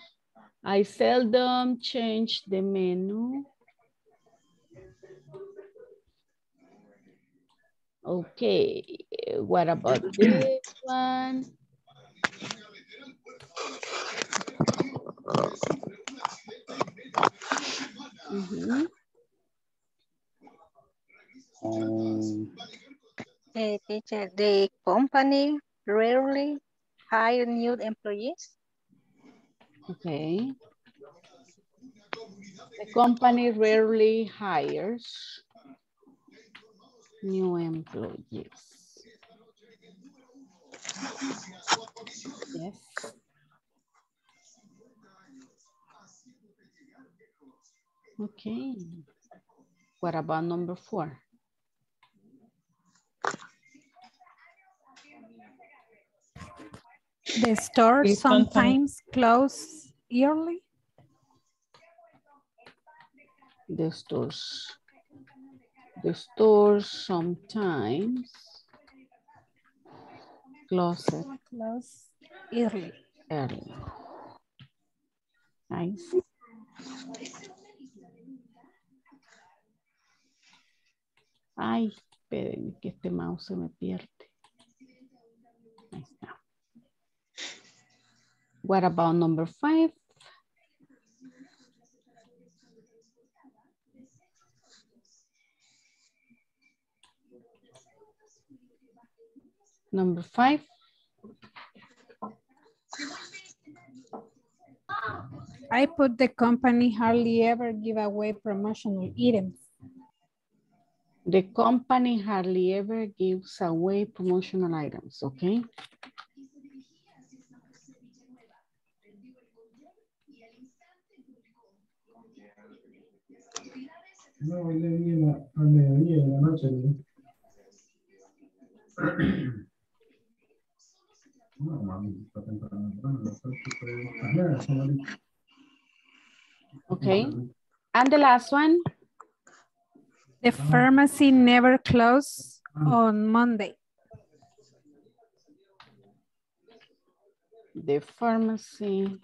I seldom change the menu. Okay, what about this one? Mm-hmm. Um, the teacher, the company rarely hire new employees. Okay. The company rarely hires new employees. Yes. Okay. What about number four? The store it's sometimes closes early. The stores. The stores sometimes close close early. Early. Nice. Ay, espérenme que este mouse se me pierde. Ahí está. What about number five? Number five. I put the company hardly ever give away promotional items. The company hardly ever gives away promotional items, okay? No, hoy le di la, al mediodía de la noche. No, mami, está temprano, temprano. Las tres. Okay. And the last one. The pharmacy never closes on Monday. The pharmacy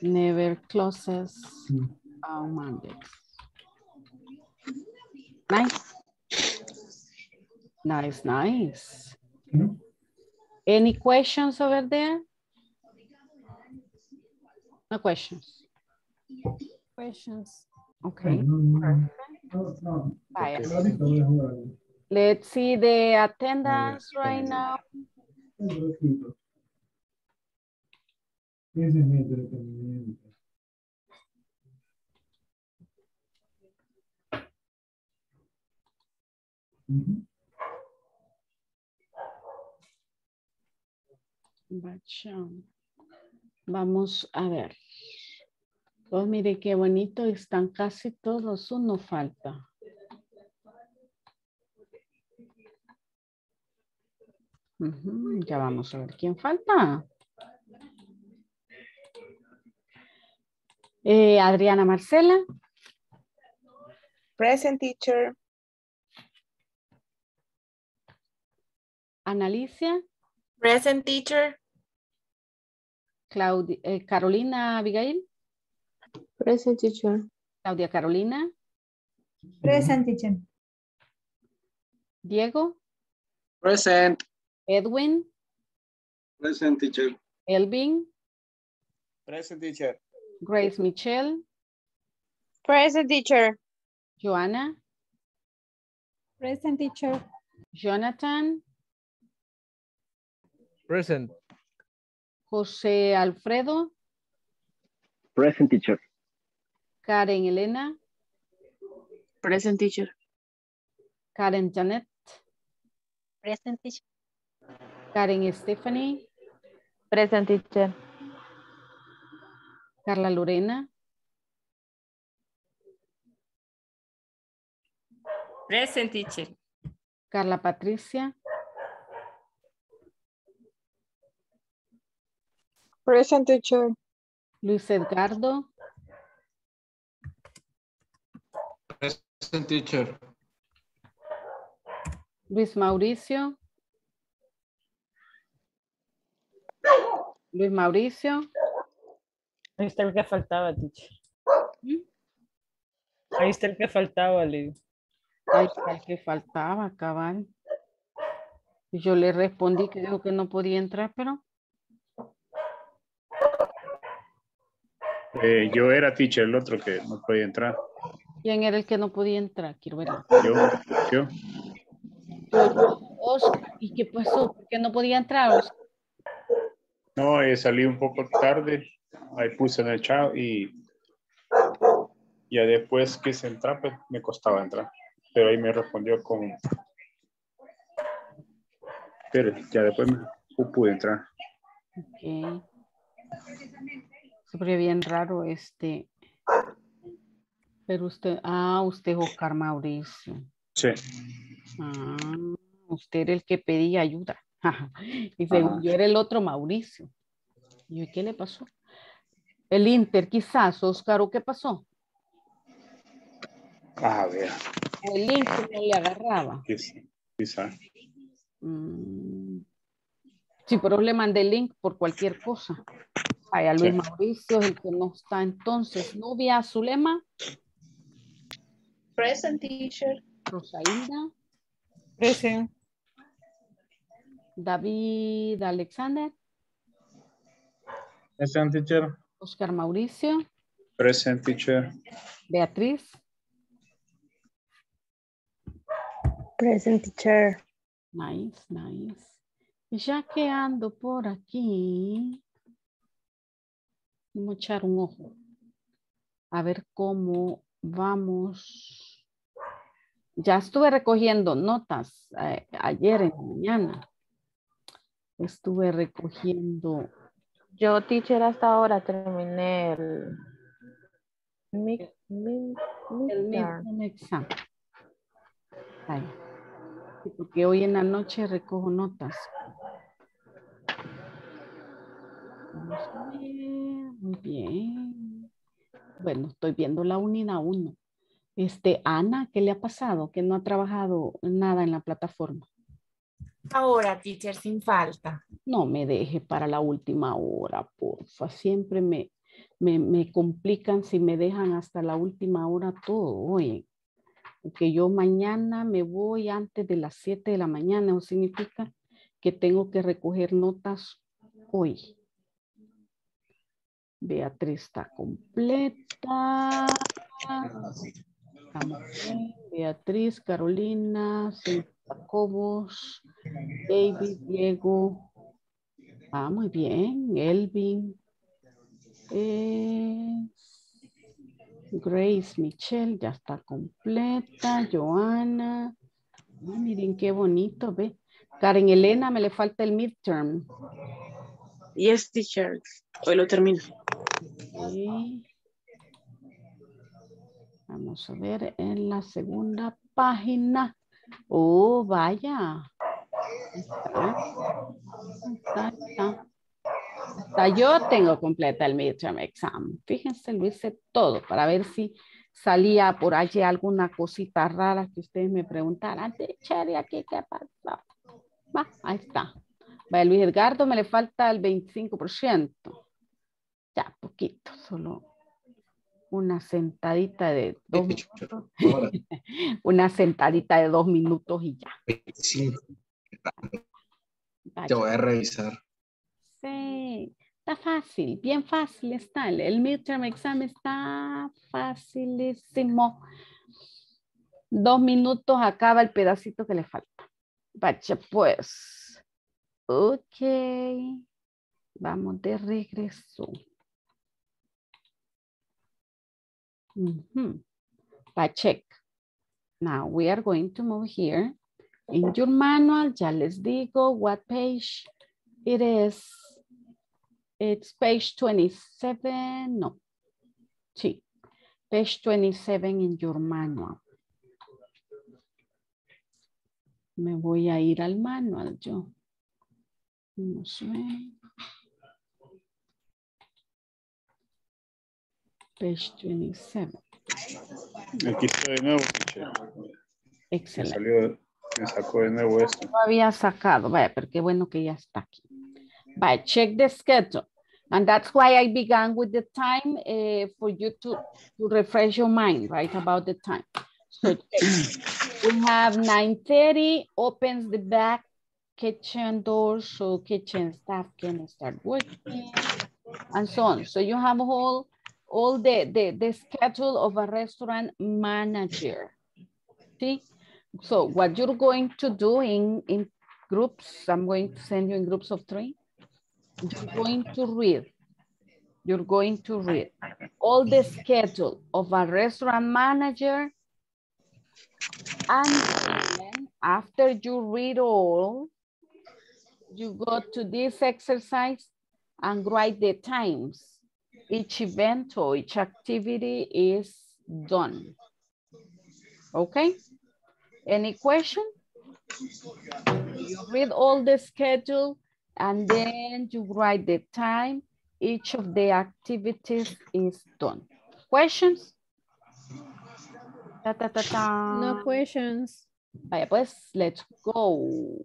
never closes on Mondays. Nice. Nice, nice. Mm-hmm. Any questions over there? No questions. Questions. Okay. Perfect. Let's see the attendance right now. Vamos a ver. Pues mire qué bonito, están casi todos, uno falta. Uh-huh. Ya vamos a ver quién falta. Eh, Adriana Marcela. Present, teacher. Ana Alicia. Present, teacher. Claudia, eh, Carolina Abigail. Present, teacher. Claudia Carolina. Present, teacher. Diego. Present. Edwin. Present, teacher. Elvin. Present, teacher. Grace Michelle. Present, teacher. Joanna. Present, teacher. Jonathan. Present. Jose Alfredo. Present, teacher. Karen Elena. Present, teacher. Karen Janet. Present, teacher. Karen Stephanie. Present, teacher. Carla Lorena. Present, teacher. Carla Patricia. Present, teacher. Luis Edgardo. Present, teacher. Luis Mauricio. Luis Mauricio. Ahí está el que faltaba, teacher. ¿Mm? Ahí está el que faltaba, le. Ahí está el que faltaba, cabal. Yo le respondí que dijo que no podía entrar, pero... Eh, yo era teacher, el otro que no podía entrar. ¿Quién era el que no podía entrar? Quiero ver. Yo, yo. Oscar, ¿y qué pasó? ¿Por qué no podía entrar, Oscar? No, eh, salí un poco tarde. Ahí puse en el chat y... Ya después que se entraba, pues, me costaba entrar. Pero ahí me respondió con... Pero ya después me pude entrar. Ok. Siempre bien raro este. Pero usted, ah, usted es Oscar Mauricio. Sí. Ah, usted era el que pedía ayuda. Y según Ajá. yo era el otro Mauricio. ¿Y qué le pasó? El Inter, quizás, Oscar, ¿o qué pasó? A ver. El Inter no le agarraba. Quizás. Sí, pero le mandé el link por cualquier cosa. Ay, a Luis sí. Mauricio es el que no está entonces. Nubia, Zulema. Present, teacher. Rosa Hilda. Present. David Alexander. Present, teacher. Oscar Mauricio. Present, teacher. Beatriz. Present, teacher. Nice, nice. Ya que ando por aquí, vamos a echar un ojo a ver cómo vamos. Ya estuve recogiendo notas eh, ayer en la mañana. Estuve recogiendo. Yo, teacher, hasta ahora terminé el, mi, mi, mi, el mi examen. Ahí. Porque hoy en la noche recojo notas. Vamos a ver. Muy bien. Bueno, estoy viendo la unidad uno. Este, Ana, ¿qué le ha pasado? Que no ha trabajado nada en la plataforma. Ahora, teacher, sin falta. No me deje para la última hora, porfa. Siempre me, me, me complican si me dejan hasta la última hora todo, oye. Que yo mañana me voy antes de las siete de la mañana, eso significa que tengo que recoger notas hoy. Beatriz está completa. También Beatriz, Carolina, Jacobos, David, Diego. Ah, muy bien. Elvin. Eh, Grace Michelle ya está completa. Joanna. Oh, miren qué bonito, ve. Karen Elena, me le falta el midterm. Yes, teacher. Hoy lo termino. Okay. Vamos a ver en la segunda página. Oh, vaya. Está. Está, está. Hasta yo tengo completa el midterm exam. Fíjense, lo hice todo para ver si salía por allí alguna cosita rara que ustedes me preguntaran. Chere, aquí, ¿qué pasa? Va, ahí está. Va, Luis Edgardo, me le falta el veinticinco por ciento. Ya, poquito, solo una sentadita de dos minutos. Una sentadita de dos minutos y ya. veinticinco. Te voy a revisar. Sí, está fácil, bien fácil está. El midterm exam está facilísimo. Dos minutos acaba el pedacito que le falta. Vaya pues. Ok. Vamos de regreso. Mm-hmm. Check. Now we are going to move here. In your manual, ya les digo what page it is. It's page twenty-seven, no, sí, page twenty-seven in your manual. Me voy a ir al manual yo. No sé. Page twenty-seven. Aquí estoy de nuevo, teacher. Excelente. Me salió, me sacó de nuevo esto. Lo había sacado, vaya, pero qué bueno que ya está aquí. Vaya, check the schedule. And that's why I began with the time uh, for you to, to refresh your mind, right, about the time. So we have nine thirty, opens the back kitchen door so kitchen staff can start working and so on. So you have a whole, all the, the, the schedule of a restaurant manager. See? So what you're going to do in, in groups, I'm going to send you in groups of three. You're going to read, you're going to read all the schedule of a restaurant manager, and then after you read all, you go to this exercise and write the times each event or each activity is done. Okay? Any question? You read all the schedule and then you write the time each of the activities is done. Questions? Ta, ta, ta, ta. No questions. Vaya, pues, let's go.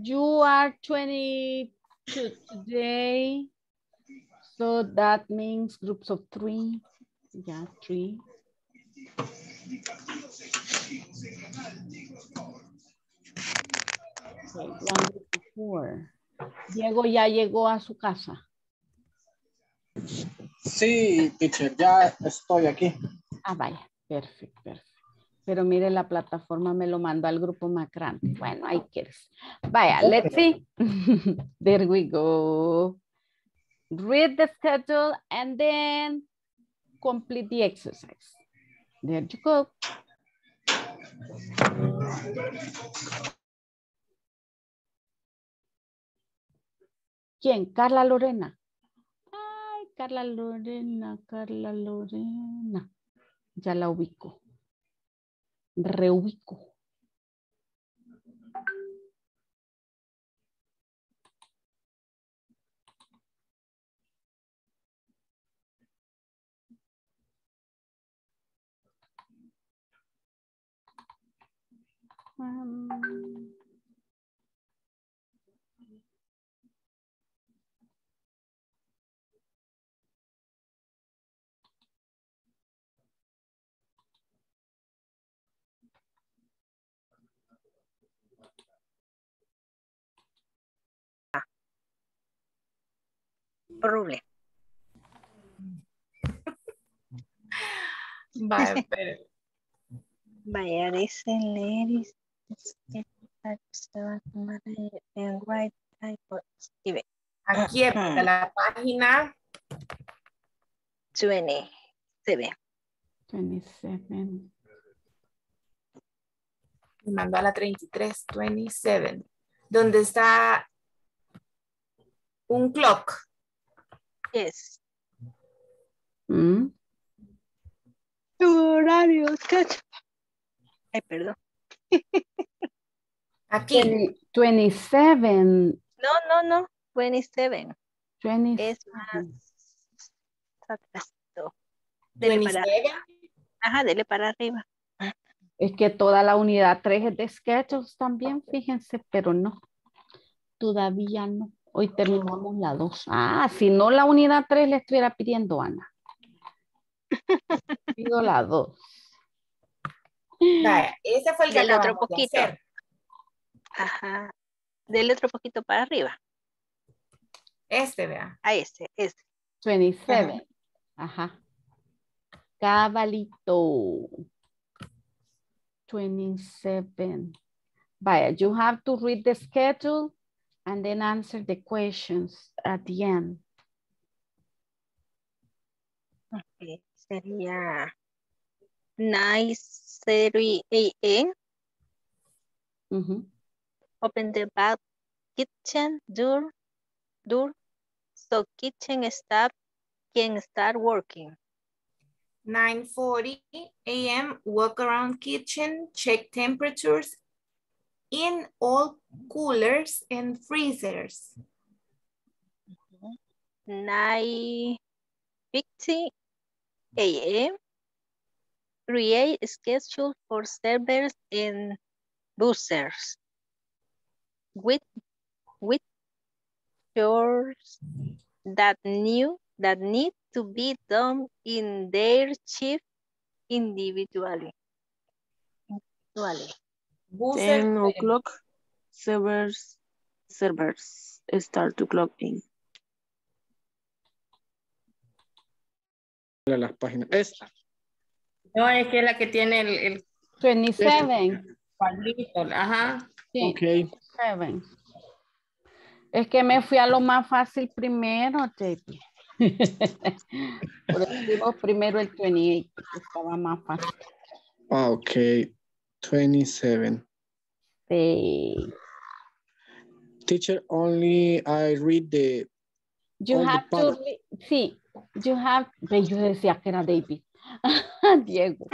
You are twenty-two today. So that means groups of three. Yeah, three. Okay, one, two, four. Diego ya llegó a su casa. Sí, teacher, ya estoy aquí. Ah, vaya. Perfecto, perfecto. Pero mire, la plataforma me lo mandó al grupo más grande. Bueno, ahí quieres. Vaya, let's see. There we go. Read the schedule and then complete the exercise. There you go. ¿Quién? Carla Lorena. Ay, Carla Lorena, Carla Lorena. Ya la ubico. Reubico. Um. Problem. Vaya, pero... Vaya, listen, ladies. Aquí está la página veintisiete. veintisiete. Me mandó a la treinta y tres, veintisiete. Donde está un clock. Yes. Mm. Tu horario, cacho. Ay, perdón. Aquí. veintisiete. No, no, no. veintisiete. veintisiete. Es más atrasito. Dele para arriba. Ajá, dele para arriba. Es que toda la unidad tres es de sketches también, fíjense, pero no. Todavía no. Hoy terminamos la dos. Ah, si no la unidad tres le estuviera pidiendo Ana. Pido la dos. Vale, ese fue el que le otro poquito. Hacer. Ajá. Dele otro poquito para arriba. Este, vea. A este, este. veintisiete. Ajá. Ajá. Cabalito. veintisiete. Vaya, you have to read the schedule. And then answer the questions at the end. Okay, sería nine thirty a m Mm-hmm. Open the back kitchen door, door, so kitchen staff can start working. nine forty a m walk around kitchen, check temperatures, in all coolers and freezers. nine fifty eight a m Create a schedule for servers and boosters with with chores that new that need to be done in their shift individually. Individually. Ten o'clock servers servers start to clock in. Las páginas esta. No, es que es la que tiene el, el veintisiete. Ajá. Sí. Okay. veintisiete. Es que me fui a lo más fácil primero, Teti. Por eso digo primero el veintiocho, que estaba más fácil. Ah, ok. veintisiete. Sí. Teacher, only I read the... You have the to read, sí, you have... Yo decía que era David. Diego.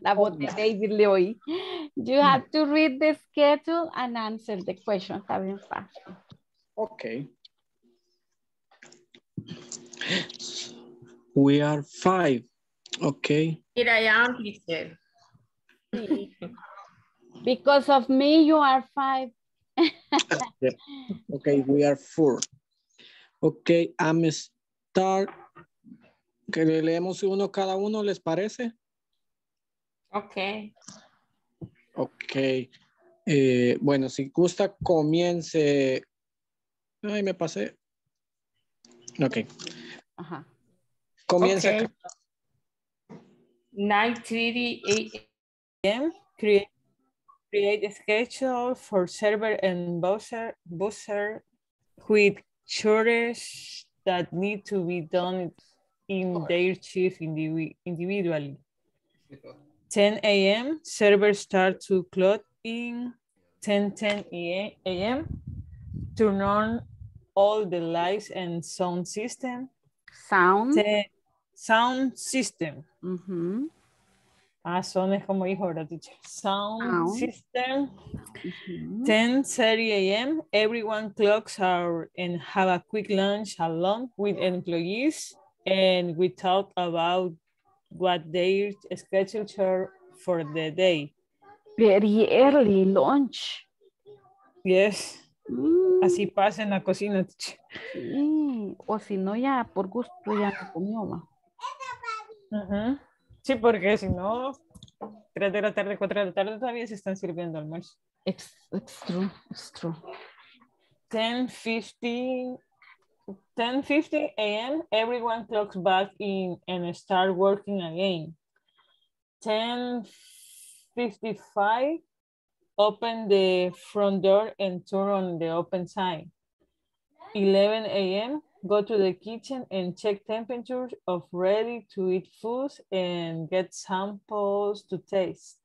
La voz de David le oí. You have to read the schedule and answer the question. Está bien fácil. Okay. We are five. Okay. Here I am, teacher. Because of me, you are five. Yeah. Okay, we are four. Okay, I'm a star. Que le leemos uno cada uno, ¿les parece? Ok. Ok. Eh, bueno, si gusta, comience. Ay, me pasé. Ok. Ajá. Comience. Okay. nine thirty a m Create, create a schedule for server and buzzer, buzzer with chores that need to be done in their shift indiv individually. ten a m servers start to clock in. ten ten a m turn on all the lights and sound system. Sound. Ten, sound system. Mm-hmm. Ah, son es como dijo ahora, teacher. Sound, sound system. Mm-hmm. ten thirty a m everyone clocks out and have a quick lunch along with employees and we talk about what their schedule are for the day. Very early lunch. Yes. Mm. Así pasa en la cocina. Sí. O si no, ya por gusto ya no comió, va. Uh-huh. Sí, porque si no, tres de la tarde, cuatro de la tarde todavía se están sirviendo almuerzo. It's, it's true, it's true. ten fifty. ten fifty a m everyone clocks back in and start working again. ten fifty-five, open the front door and turn on the open sign. eleven a m go to the kitchen and check temperatures of ready-to-eat foods and get samples to taste.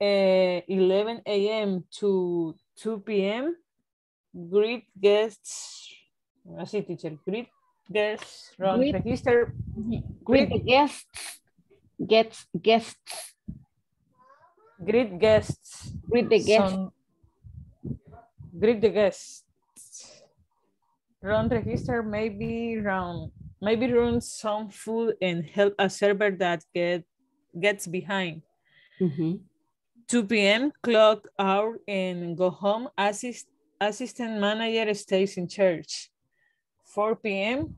Uh, eleven a m to two p m greet guests, así teacher, greet guests, wrong greet, register. Greet, greet guests, gets, guests. Greet guests. Greet the guests. Son, greet the guests. Wrong register, maybe round, maybe run some food and help a server that get, gets behind. Mm-hmm. two p m clock out and go home, assist assistant manager stays in church. four p m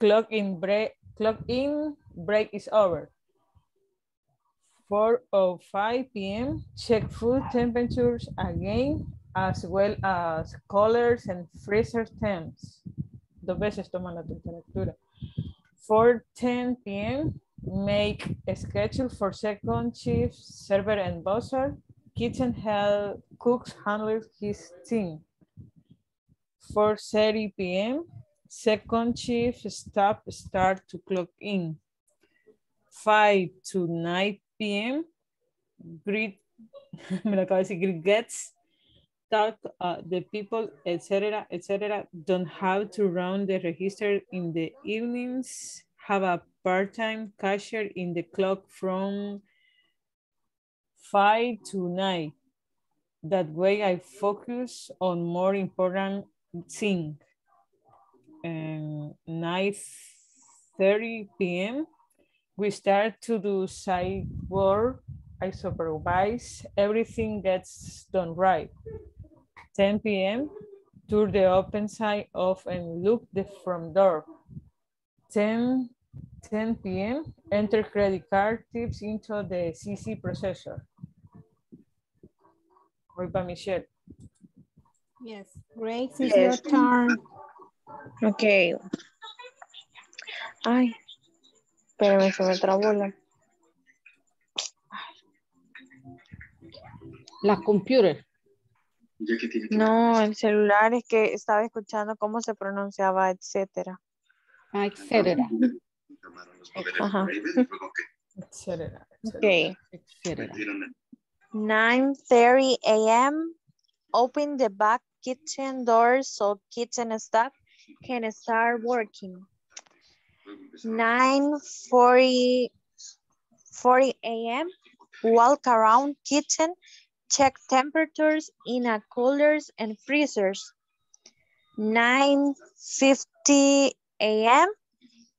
clock in break clock in break is over. four oh five p m check food temperatures again as well as coolers and freezer temps. Dos veces toman la temperatura. four ten p m make a schedule for second shift server and buzzer. Kitchen help cooks handle his team. four thirty p m second shift staff start to clock in. five to nine p m greet, me acabo de decir, greet gets, talk uh, the people, et cetera, et cetera. Don't have to round the register in the evenings. Have a part-time cashier in the clock from five to nine. That way I focus on more important things. um, nine thirty p m we start to do site work. I supervise everything gets done right. ten p m tour the open side off and look the front door. ten p m enter credit card tips into the C C processor. Ripa Michelle. Yes, Grace, it's yes. your turn. Okay. Ay, pero me se me trabó la. La computer. No, el celular, es que estaba escuchando cómo se pronunciaba, etcétera. Ah, etcétera. Ajá. Etcétera. Okay. Etcétera. nine thirty a m Open the back kitchen door so kitchen staff can start working. nine forty a m Walk around kitchen, check temperatures in a coolers and freezers. nine fifty a m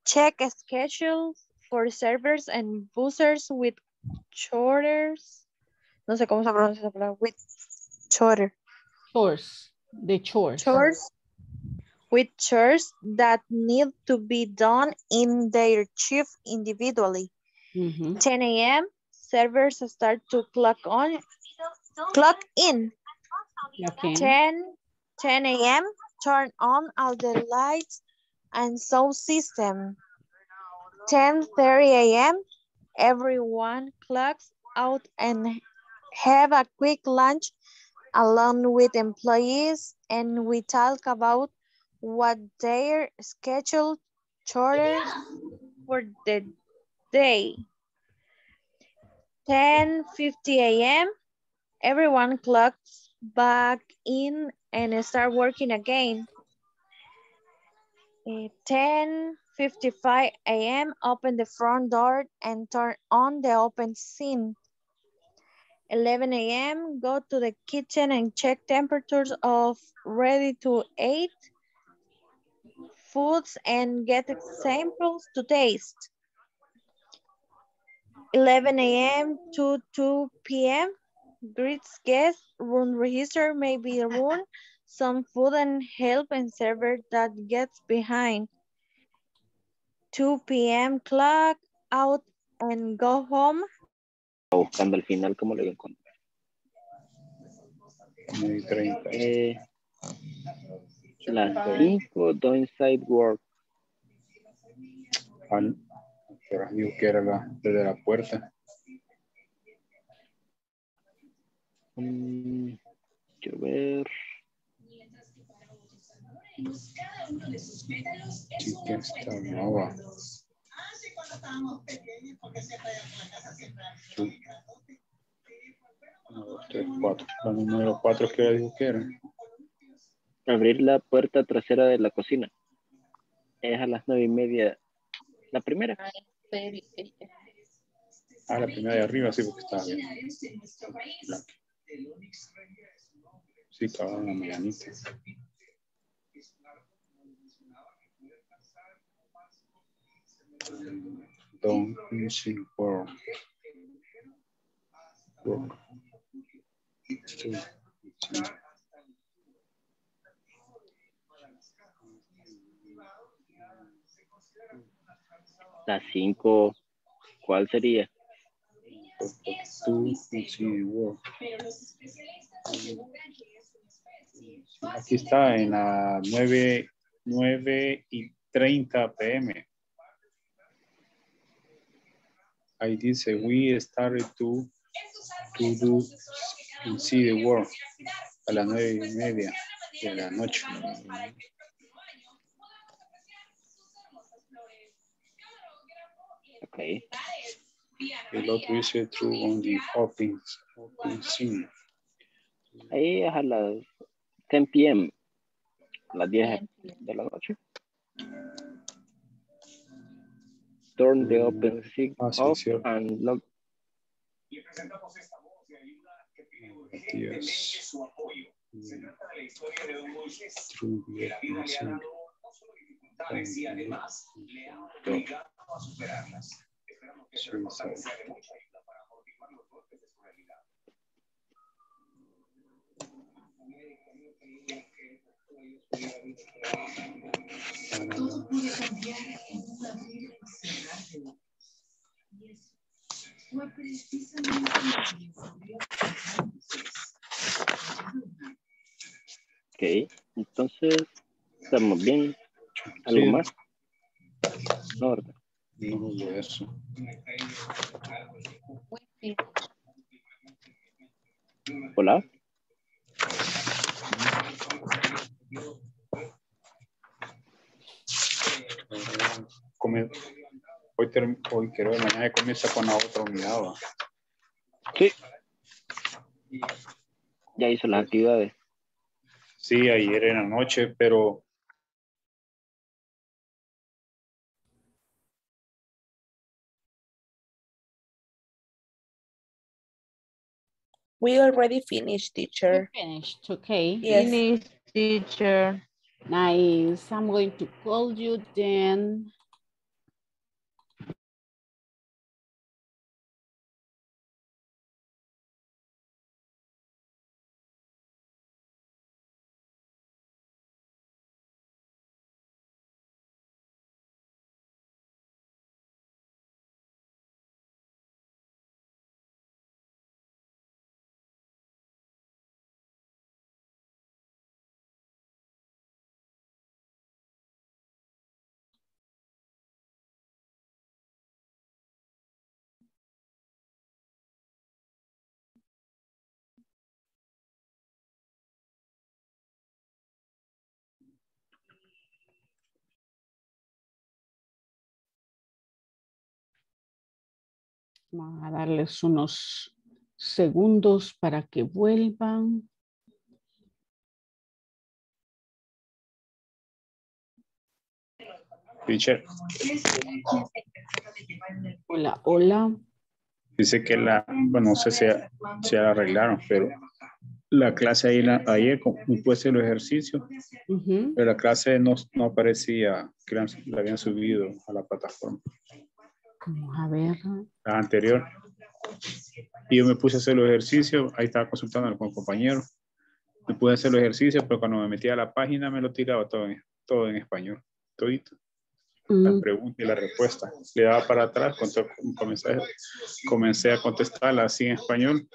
Check schedules for servers and boosters with chores. No sé cómo se pronuncia esa palabra. With chores. Chores. The chores. Chores. With chores that need to be done in their shift individually. Mm-hmm. ten a m Servers start to clock on, clock in. Okay. ten a m Turn on all the lights and sound system. ten thirty a m Everyone clocks out and have a quick lunch along with employees, and we talk about what their scheduled chores for the day. ten fifty a m Everyone clocks back in and start working again. ten fifty-five a m Open the front door and turn on the open scene. eleven a m Go to the kitchen and check temperatures of ready to eat foods and get samples to taste. eleven a m to two p m Greets guests, room register may be room, some food and help and server that gets behind. two p m Clock out and go home. Buscando al final como lo encontré. Eh, las cinco, do inside work. Al, pero yo quiero la desde la puerta. Mm, quiero ver. Sí, que está nueva. Cuando estábamos pequeños, porque siempre en la casa siempre había uno, dos, tres, cuatro. La número cuatro que dijo que era. Abrir la puerta trasera de la cocina. Es a las nueve y media. La primera. Ah, la primera de arriba, sí, porque estaba bien. Sí, estaba en la medianita. Don't missing work. Work. Two. Two. La cinco, ¿cuál sería? Two missing work. Aquí está en la nueve, nueve y treinta p m. I did say we started to, to do and see the world a las nueve y media de la noche. Okay. The lot we said through on the open, open scene. Ahí es a las ten p m a las diez de la noche. Turn the open sig ah, sí, off cierto. And lock. Yes. Through the open sig. y además le ha obligado a superarlas. Esperamos que se reforzará de mucha ayuda para amortiguar los golpes de su realidad. Todo puede cambiar en un abrir y cerrar de ojos. Y eso fue precisamente lo que ocurrió con Moisés. Ok, entonces estamos bien. ¿Algo sí. más? No, ¿verdad? No, no, eso. Hola. Come, hoy, term, hoy quiero de mañana comienza con la otra unidad, ¿va? Sí. Ya hizo las actividades. Sí, ayer en la noche, pero we already finished, teacher. We finished, okay. Yes. Finished, teacher. Nice. I'm going to call you then. Vamos a darles unos segundos para que vuelvan. Teacher. Hola, hola. Dice que la, bueno, no sé si se si arreglaron, pero la clase ahí la, ayer con un puesto de ejercicio, uh-huh. pero la clase no, no aparecía, que la, la habían subido a la plataforma. Vamos a ver. La anterior. Y yo me puse a hacer los ejercicios. Ahí estaba consultando con el compañero. Me puse a hacer los ejercicios, pero cuando me metía a la página me lo tiraba todo en, todo en español. Todito. Mm. La pregunta y la respuesta. Le daba para atrás. Comencé, comencé a contestarla así en español.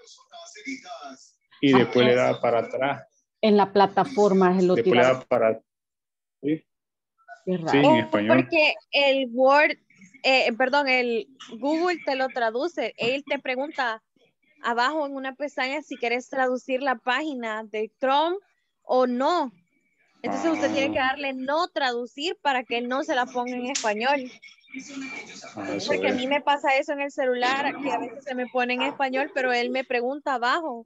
Y después ah, le daba para atrás. En la plataforma se lo después tiraba. Le daba para ¿sí? sí, en español. Porque el Word... Eh, perdón, el Google te lo traduce. Él te pregunta abajo en una pestaña si quieres traducir la página de Chrome o no. Entonces usted ah. tiene que darle no traducir para que no se la ponga en español. Ah, porque es. A mí me pasa eso en el celular, que a veces se me pone en español, pero él me pregunta abajo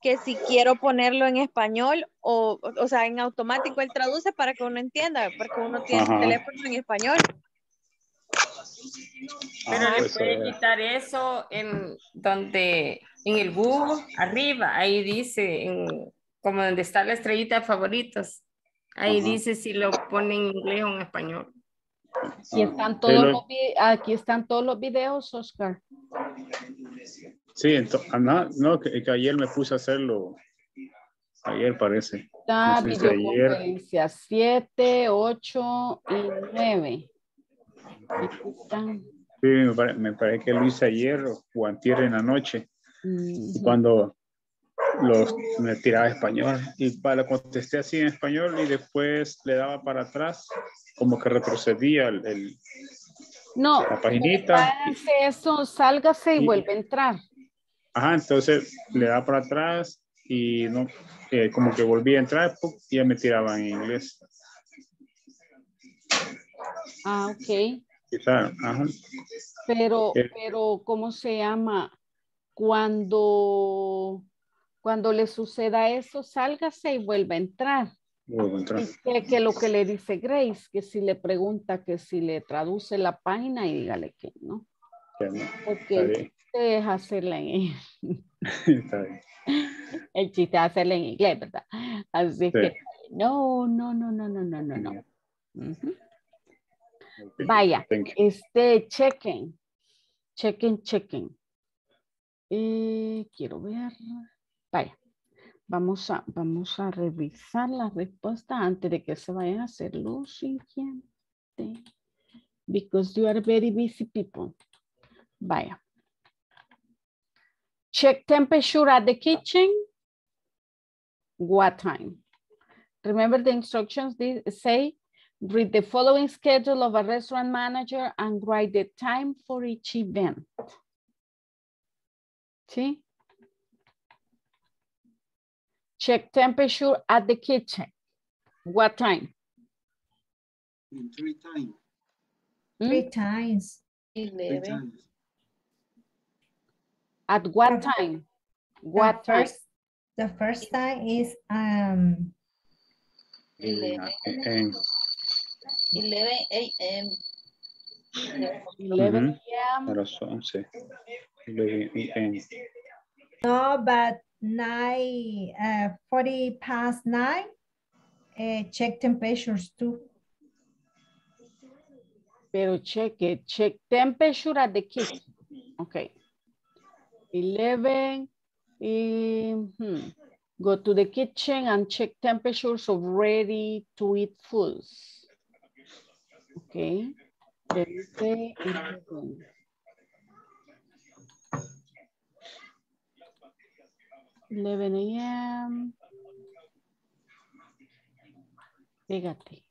que si quiero ponerlo en español o, o sea, en automático él traduce para que uno entienda, porque uno tiene Ajá. el teléfono en español. Pero ah, le pues puede eh. quitar eso en donde, en el Google, arriba, ahí dice, en, como donde está la estrellita de favoritos, ahí uh-huh. dice si lo pone en inglés o en español. Aquí están todos, Pero, los, aquí están todos los videos, Oscar. Sí, entonces, no, no que, que ayer me puse a hacerlo, ayer parece. Está no sé si videoconferencia siete, ocho y nueve. Sí, me parece, me parece que lo hice ayer o antier en la noche uh-huh. cuando los, me tiraba español y para, contesté así en español y después le daba para atrás como que retrocedía el, el, no, la paginita eso, sálgase y, y vuelve a entrar ajá, entonces le daba para atrás y no, eh, como que volvía a entrar y ya me tiraba en inglés. Ah, ok. Ajá. Pero, pero, ¿cómo se llama? Cuando, cuando le suceda eso, sálgase y vuelva a entrar. Vuelva a entrar. Que, que lo que le dice Grace, que si le pregunta, que si le traduce la página, y dígale que no. Que no. Porque te deja hacerla en inglés. Está bien. El chiste es hacerla en inglés, ¿verdad? Así sí. que, no, no, no, no, no, no, no. Uh-huh. Vaya, este, chequen, chequen, chequen. Eh, quiero ver, vaya, vamos a, vamos a revisar la respuesta antes de que se vayan a hacer los siguientes. Because you are very busy people. Vaya. Check temperature at the kitchen. What time? Remember the instructions say, read the following schedule of a restaurant manager and write the time for each event. See? Check temperature at the kitchen. What time? Three times. Hmm? Three times. Three times. At what time? What the first, time? The first time is um. eleven a m eleven a m eleven a m eleven a m No, but nine, uh, forty past nine, uh, check temperatures too. Pero check it, check temperature at the kitchen. Okay. eleven, um, hmm. Go to the kitchen and check temperatures of ready to eat foods. Okay. Thursday, eleven. eleven a m Pégate.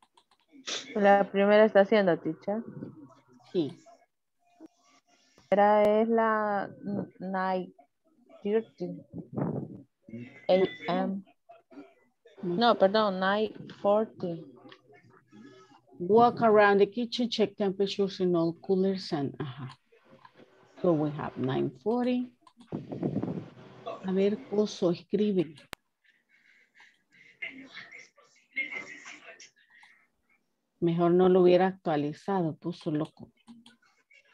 La primera está haciendo, teacher. Sí. La primera es la nueve thirty a m No, perdón, nine forty. Walk around the kitchen, check temperatures in all coolers and uh-huh. So we have nine forty. A ver, Coso, escribe. Mejor no lo hubiera actualizado, puso loco.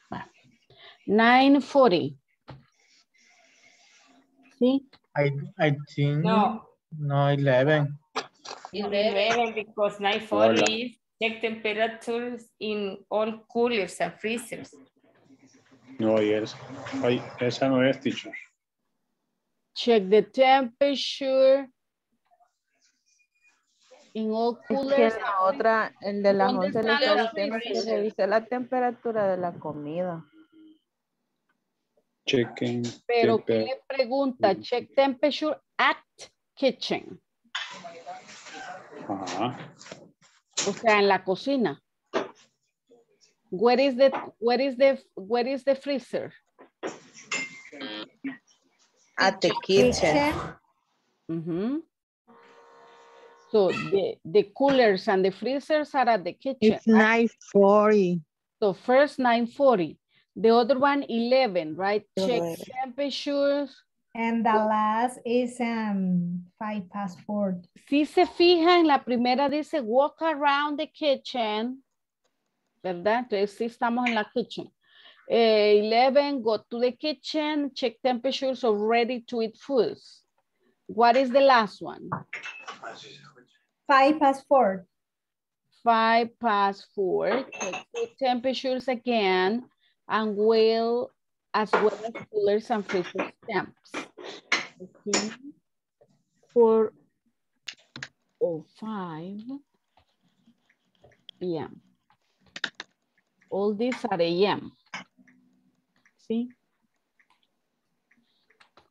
Vale. nine forty. ¿Sí? I, I think no. No, eleven. eleven because nine forty is check temperatures in all coolers and freezers. No, yes. Ay, esa no es, teacher. Check the temperature in all coolers. Es que la otra, el de las once, revisé la temperatura de la comida. Checking. Pero ¿qué le pregunta? Check temperature at kitchen. Ajá. O sea, en la cocina. Where is the where is the where is the freezer? At the kitchen. Mm-hmm. So the, the coolers and the freezers are at the kitchen. It's nine forty. So first nine forty. The other one, eleven, right? Check temperatures. And the last is um, five past four. Si se fija, en la primera dice walk around the kitchen, ¿verdad? Entonces sí estamos en la kitchen. Eh, eleven, go to the kitchen, check temperatures of ready to eat foods. What is the last one? Five past four. Five past four, check temperatures again. And will as well as coolers and freezer stamps. Okay. Four or five p m. All these are a m. See?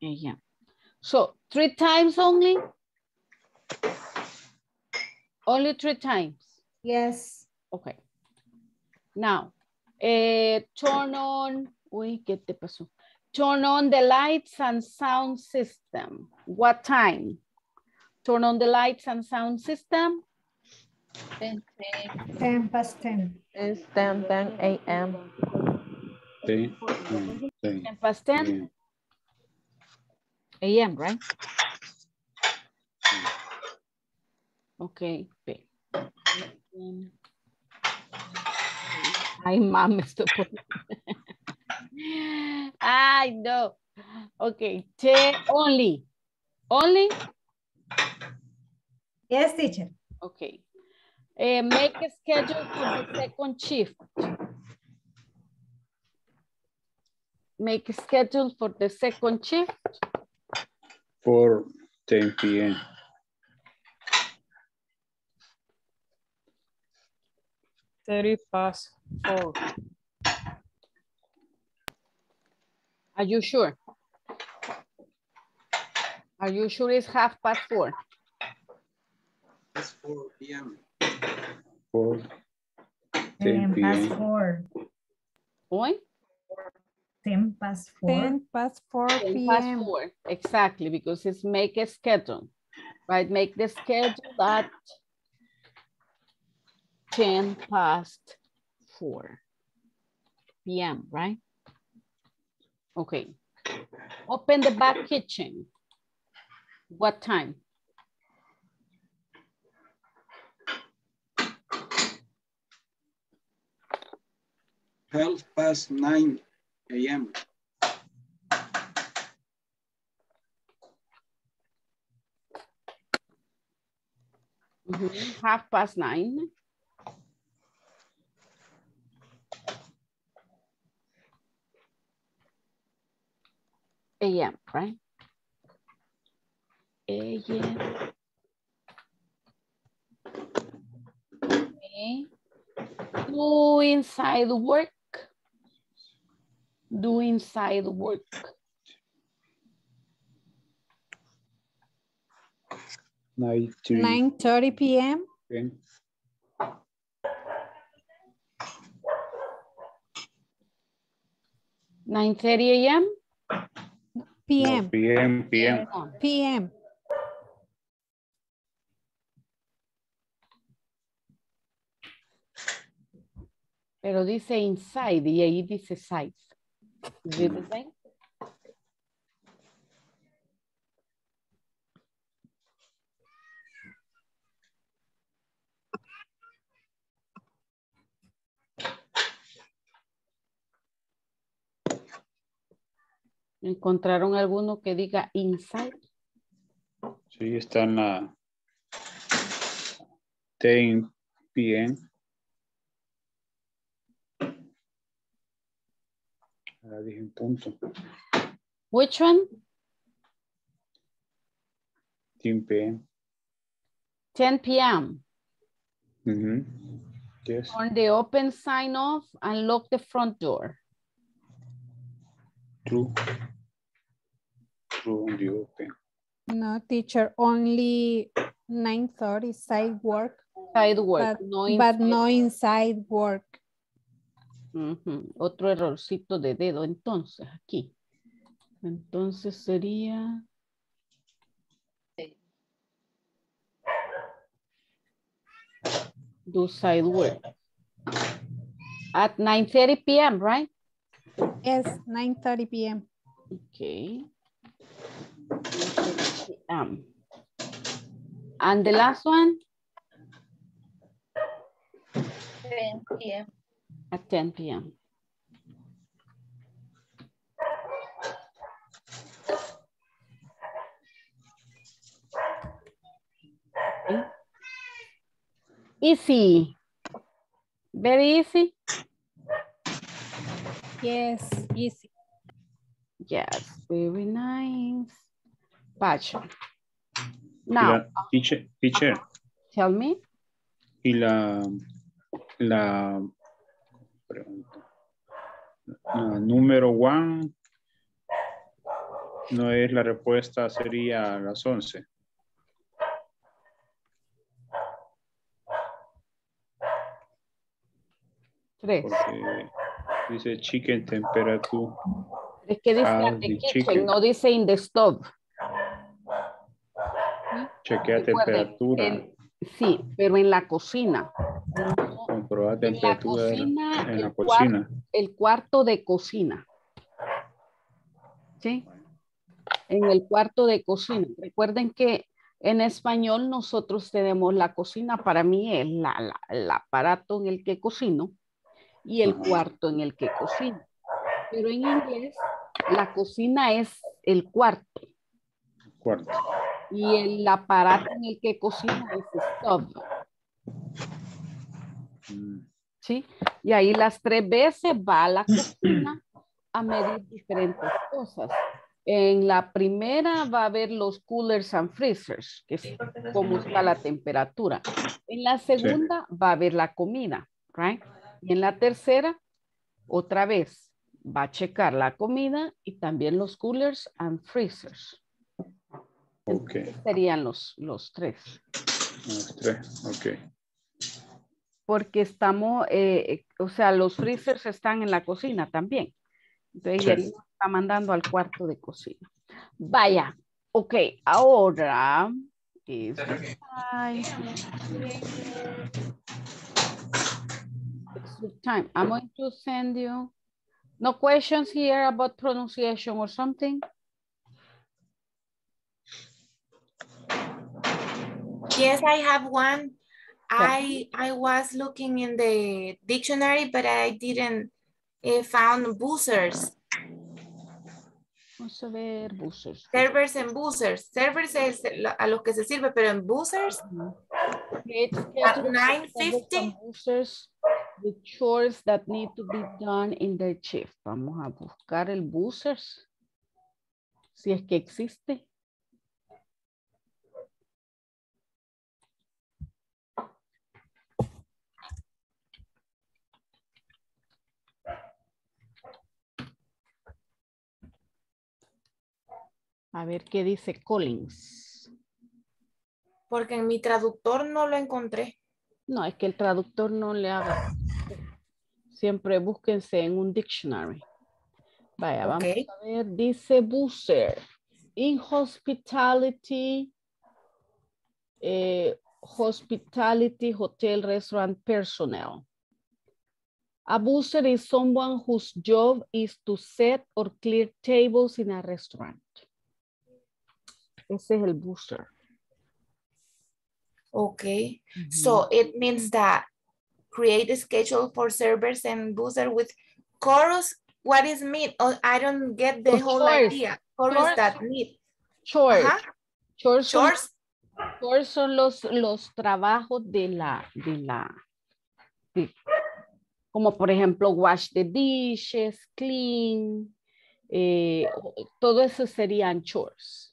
a m. So three times only? Only three times? Yes. Okay. Now. Uh, turn on, uy, ¿qué te pasó? Turn on the lights and sound system. What time? Turn on the lights and sound system. ten, ten. ten past ten. It's ten, ten a m ten, ten, ten. ten past ten a m, right? Okay. ten. Ay, mami, esto por... Ay, no. Okay, ten only. Only? Yes, teacher. Okay. Uh, make a schedule for the second shift. Make a schedule for the second shift. For ten P M thirty past four. Are you sure? Are you sure it's half past four? It's four P M Four. ten past four. What? ten past four. ten past four P M Exactly, because it's make a schedule, right? Make the schedule at ten past four P M, right? Okay. Open the back kitchen. What time? twelve past nine A M Mm-hmm. Half past nine. A M, right? A M. Okay. Do inside work. Do inside work. nine thirty P M Okay. nine thirty A M P M. No, P M. P M. P M. Pero dice inside y ahí dice size. Is it the same? ¿Encontraron alguno que diga inside? Sí, están a ten P M Ahora dije un punto. Which one? ten P M ten P M Mm-hmm. Yes. On the open sign off and lock the front door. True. On the open. No, teacher, only nine thirty side work. Side work, but no inside, but no inside work. Uh-huh. Otro errorcito de dedo, entonces, aquí. Entonces sería... Do side work. At nine thirty P M, right? Yes, nine thirty P M Okay. Um, and the last one? ten P M At ten P M Okay. Easy. Very easy. Yes, easy. Yes, very nice. Pacho. Now, teacher, teacher. Tell me. Y la, la pregunta. Uh, número one no es la respuesta, sería a las once. Tres. Porque dice chicken temperature. Es que dice ah, the kitchen, chicken. No dice in the stove. Chequea temperatura. En, sí, pero en la cocina. Comprobar temperatura en la cocina. En la el, cocina. Cuart el cuarto de cocina. ¿Sí? En el cuarto de cocina. Recuerden que en español nosotros tenemos la cocina, para mí es la, la, el aparato en el que cocino y el uh -huh. cuarto en el que cocino. Pero en inglés la cocina es el cuarto. Cuarto. Y el aparato en el que cocina es stove. ¿Sí? Y ahí las tres veces va a la cocina a medir diferentes cosas. En la primera va a haber los coolers and freezers, que es cómo está la temperatura. En la segunda sí. va a haber la comida, right? Y en la tercera, otra vez, va a checar la comida y también los coolers and freezers. Entonces, ok. Serían los, los tres. Los tres, ok. Porque estamos, eh, o sea, los freezers están en la cocina también. Entonces, sí. ahí nos está mandando al cuarto de cocina. Vaya, ok, ahora... Es... Ay. It's the time. I'm going to send you... No questions here about pronunciation or something? Yes, I have one. I I was looking in the dictionary, but I didn't uh, found boozers. Vamos a ver, boozers. Servers and boozers. Servers es a los que se sirve, pero en boozers. At nine fifty. Boozers, the chores that need to be done in the shift. Vamos a buscar el boozers, si es que existe. A ver qué dice Collins. Porque en mi traductor no lo encontré. No, es que el traductor no le haga. Siempre búsquense en un dictionary. Vaya, vamos okay. a ver. Dice boozer. In hospitality, eh, hospitality, hotel, restaurant, personnel. A boozer is someone whose job is to set or clear tables in a restaurant. Ese es el boozer. Okay. Mm-hmm. So it means that create a schedule for servers and boozer with chorus. What is meat? Oh, I don't get the, the whole chores. idea. Chorus chores. that meat. Chores. Uh-huh. Chores. Son, chores. Chores son los, los trabajos de la, de la, de, como por ejemplo, wash the dishes, clean. Eh, todo eso serían chores.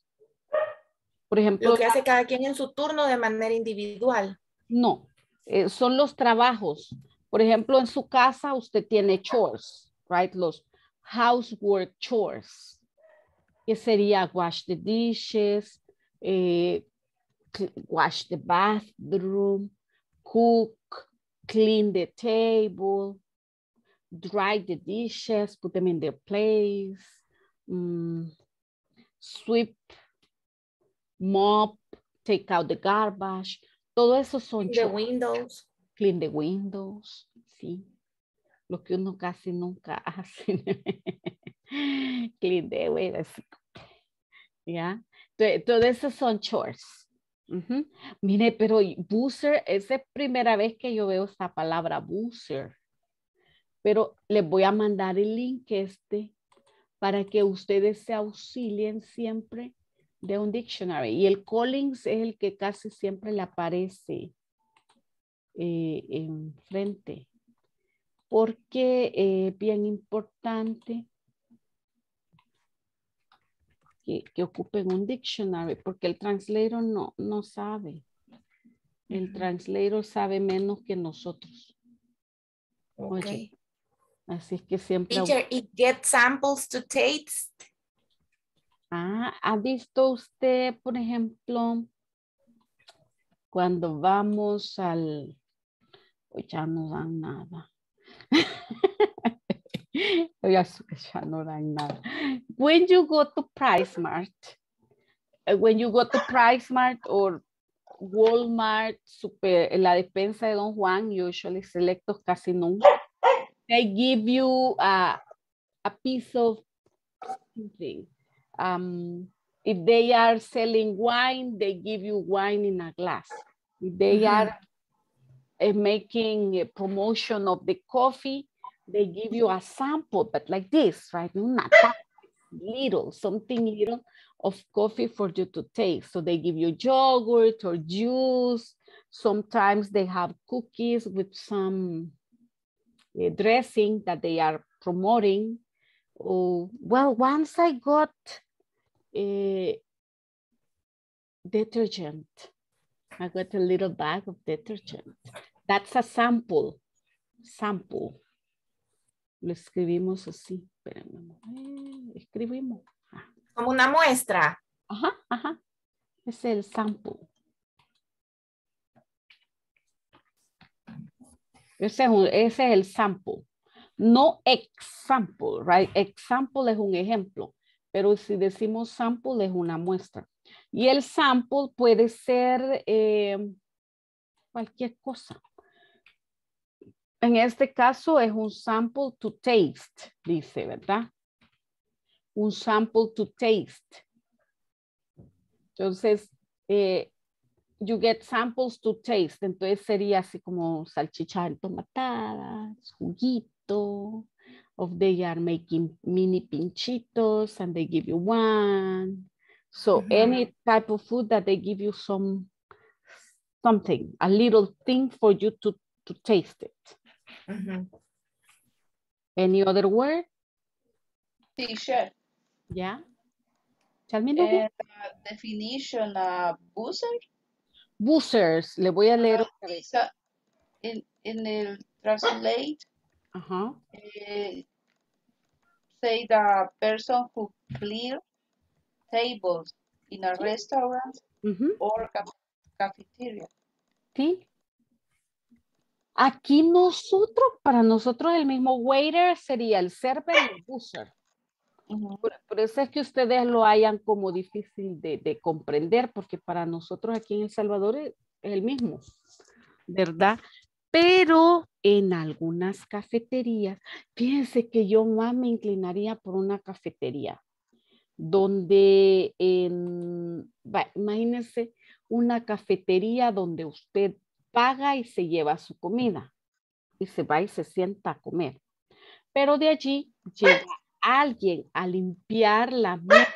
Por ejemplo, lo que hace cada quien en su turno de manera individual. No, eh, son los trabajos. Por ejemplo, en su casa usted tiene chores, right? Los housework chores, que sería wash the dishes, eh, wash the bathroom, cook, clean the table, dry the dishes, put them in their place, mm, sweep, mop, take out the garbage, todo eso son clean chores. The windows. Clean the windows, sí. Lo que uno casi nunca hace. Clean the windows. ¿Ya? Yeah. Todo eso son chores. Uh-huh. Mire, pero boozer, esa es la primera vez que yo veo esa palabra boozer. Pero les voy a mandar el link este para que ustedes se auxilien siempre de un dictionary, y el Collins es el que casi siempre le aparece eh, en frente, porque es eh, bien importante que, que ocupen un dictionary, porque el translator no, no sabe, el translator sabe menos que nosotros. Okay. Oye, así es que siempre... Teacher, it gets samples to taste. Ah, ¿ha visto usted, por ejemplo, cuando vamos al... Pues ya no dan nada. Ya no dan nada. When you go to Price Mart, when you go to Price Mart or Walmart, super, la despensa de Don Juan, usually selectos casi nunca, they give you a, a piece of something. Um, if they are selling wine, they give you wine in a glass. If they mm-hmm. are uh, making a promotion of the coffee, they give you a sample, but like this, right? Not that little, something little of coffee for you to take. So they give you yogurt or juice. Sometimes they have cookies with some uh, dressing that they are promoting. Oh, well, once I got a detergent, I got a little bag of detergent. That's a sample, sample. Lo escribimos así, espérame un momento. Escribimos. Ah. Como una muestra. Ajá, ajá. Es el sample. Ese es, un, ese es el sample. No example, right? Example es un ejemplo, pero si decimos sample es una muestra. Y el sample puede ser eh, cualquier cosa. En este caso es un sample to taste, dice, ¿verdad? Un sample to taste. Entonces, eh, you get samples to taste. Entonces sería así como salchicha tomatadas, juguito. Of they are making mini pinchitos and they give you one. So mm-hmm. any type of food that they give you some something, a little thing for you to, to taste it. Mm-hmm. Any other word? Teacher. Yeah. Tell me uh, definition of uh, buzzer. Buzzers. Le voy a leer. Uh, it's a, in, in el translate. Uh-huh. Uh, say the person who clears tables in a restaurant mm-hmm. or caf cafeteria. Sí. Aquí nosotros, para nosotros el mismo waiter sería el server y el buzzer. Uh-huh. por, por eso es que ustedes lo hayan como difícil de, de comprender, porque para nosotros aquí en El Salvador es el mismo, ¿verdad? Pero en algunas cafeterías, fíjense que yo más me inclinaría por una cafetería, donde, en, bah, imagínense, una cafetería donde usted paga y se lleva su comida, y se va y se sienta a comer. Pero de allí llega alguien a limpiar las mesas.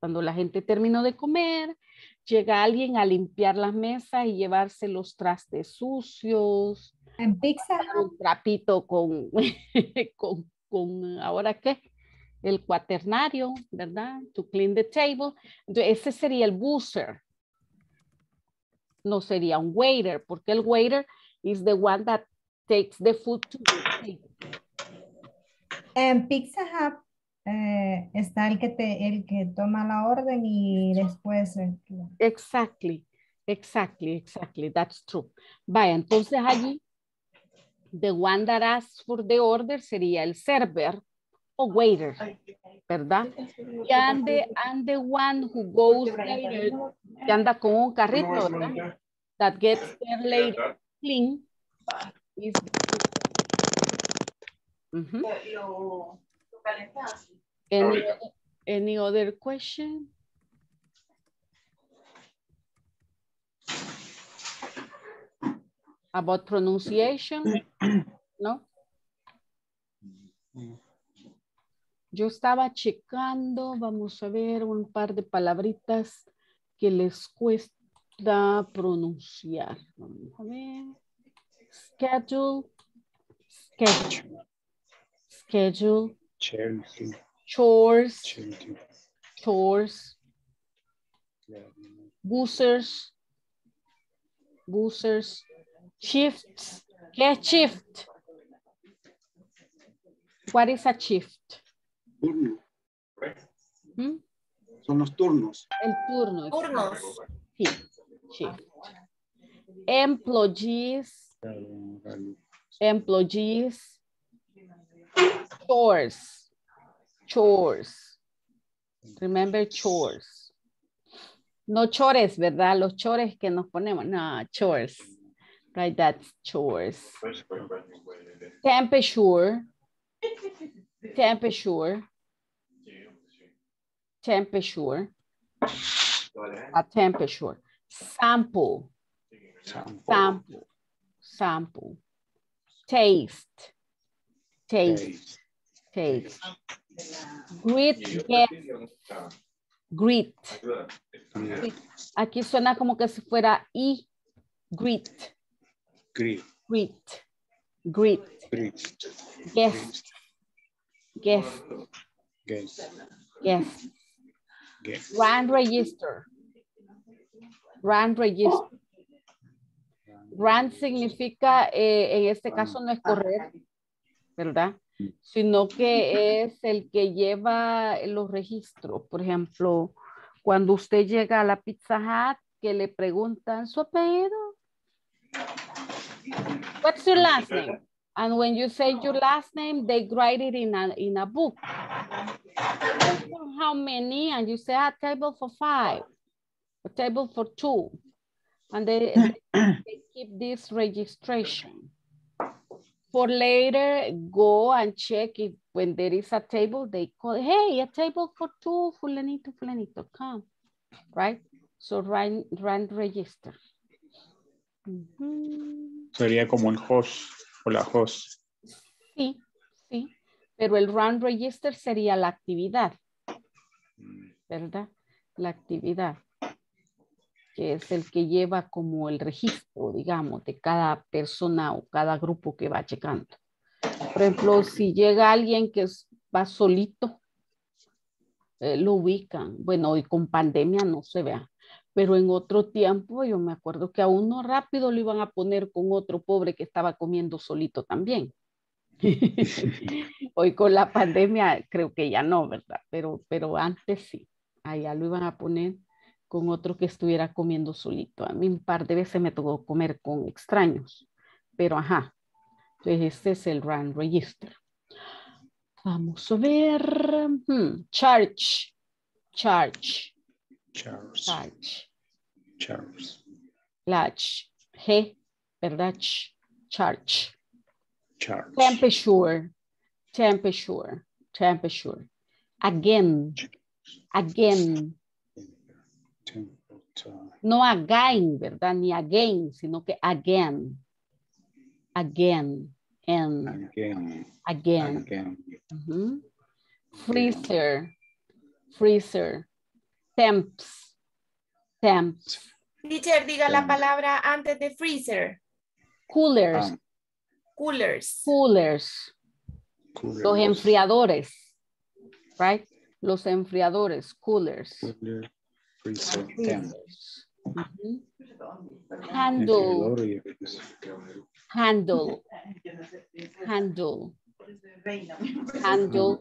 Cuando la gente terminó de comer, llega alguien a limpiar las mesas y llevarse los trastes sucios. En pizza. Un trapito con, con, con, ¿ahora qué? El cuaternario, ¿verdad? To clean the table. Entonces, ese sería el buzzer. No sería un waiter, porque el waiter is the one that takes the food to the table. En Pizza Hut Eh, está el que te el que toma la orden y después el... exactly exactly exactly that's true. Vaya, entonces allí the one that asks for the order sería el server o waiter, ¿verdad? Y and the, and the one who goes later, que anda con un carrito, ¿verdad? That gets there later clean is uh-huh. Any, any other question? About pronunciation? No? Yo estaba checando, vamos a ver un par de palabritas que les cuesta pronunciar. Vamos a ver. Schedule. Schedule. Schedule. Charity. Chores, Charity. Chores, boosters, boosters, shifts. ¿Qué es shift? What is a shift? Turno. ¿Mm? Son los turnos. El turno. Turnos. Sí. Shift. Employees. Employees. Chores, chores, remember chores, no chores, ¿verdad? Los chores que nos ponemos, no, chores, right, that's chores. Temperature, temperature, temperature, a temperature, sample, sample, sample, taste, taste. Taste. Greet guests. Greet. Greet. Aquí suena como que si fuera I. Greet. Greet. Greet. Greet. Greet. Guest. Guest. Guest. Guest. Guest. Grand register. Grand register. Grand significa, eh, en este caso no es correr, ¿verdad? Sino que es el que lleva los registros. Por ejemplo, cuando usted llega a la Pizza Hut, que le preguntan su apellido. What's your last name? And when you say your last name, they write it in a, in a book. How many? And you say a table for five, a table for two. And they, they keep this registration. For later, go and check it when there is a table, they call, hey, a table for two, fulanito, fulanito, come, right? So run, run register. Mm-hmm. Sería como el host o la host. Sí, sí, pero el run register sería la actividad, ¿verdad? La actividad, que es el que lleva como el registro, digamos, de cada persona o cada grupo que va checando. Por ejemplo, si llega alguien que va solito, eh, lo ubican. Bueno, hoy con pandemia no se vea, pero en otro tiempo yo me acuerdo que a uno rápido lo iban a poner con otro pobre que estaba comiendo solito también. Hoy con la pandemia creo que ya no, ¿verdad? Pero, pero antes sí, allá lo iban a poner con otro que estuviera comiendo solito. A mí un par de veces me tocó comer con extraños, pero ajá. Entonces este es el run register. Vamos a ver. Hmm. Charge. Charge. Charge. Charge. Charge. La H. G, ¿verdad? Charge. Charge. Temperature. Temperature. Temperature. Again. Again. No again, ¿verdad? Ni again, sino que again. Again. And. Again. Again. Again. Uh-huh. Freezer. Freezer. Temps. Temps. Teacher, diga la palabra antes de freezer. Coolers. Um, coolers. Coolers. Coolers. Los enfriadores. Right? Los enfriadores. Coolers. Coolers. Freezer. Freezers. Mm-hmm. Handle. Handle. Handle. Handle.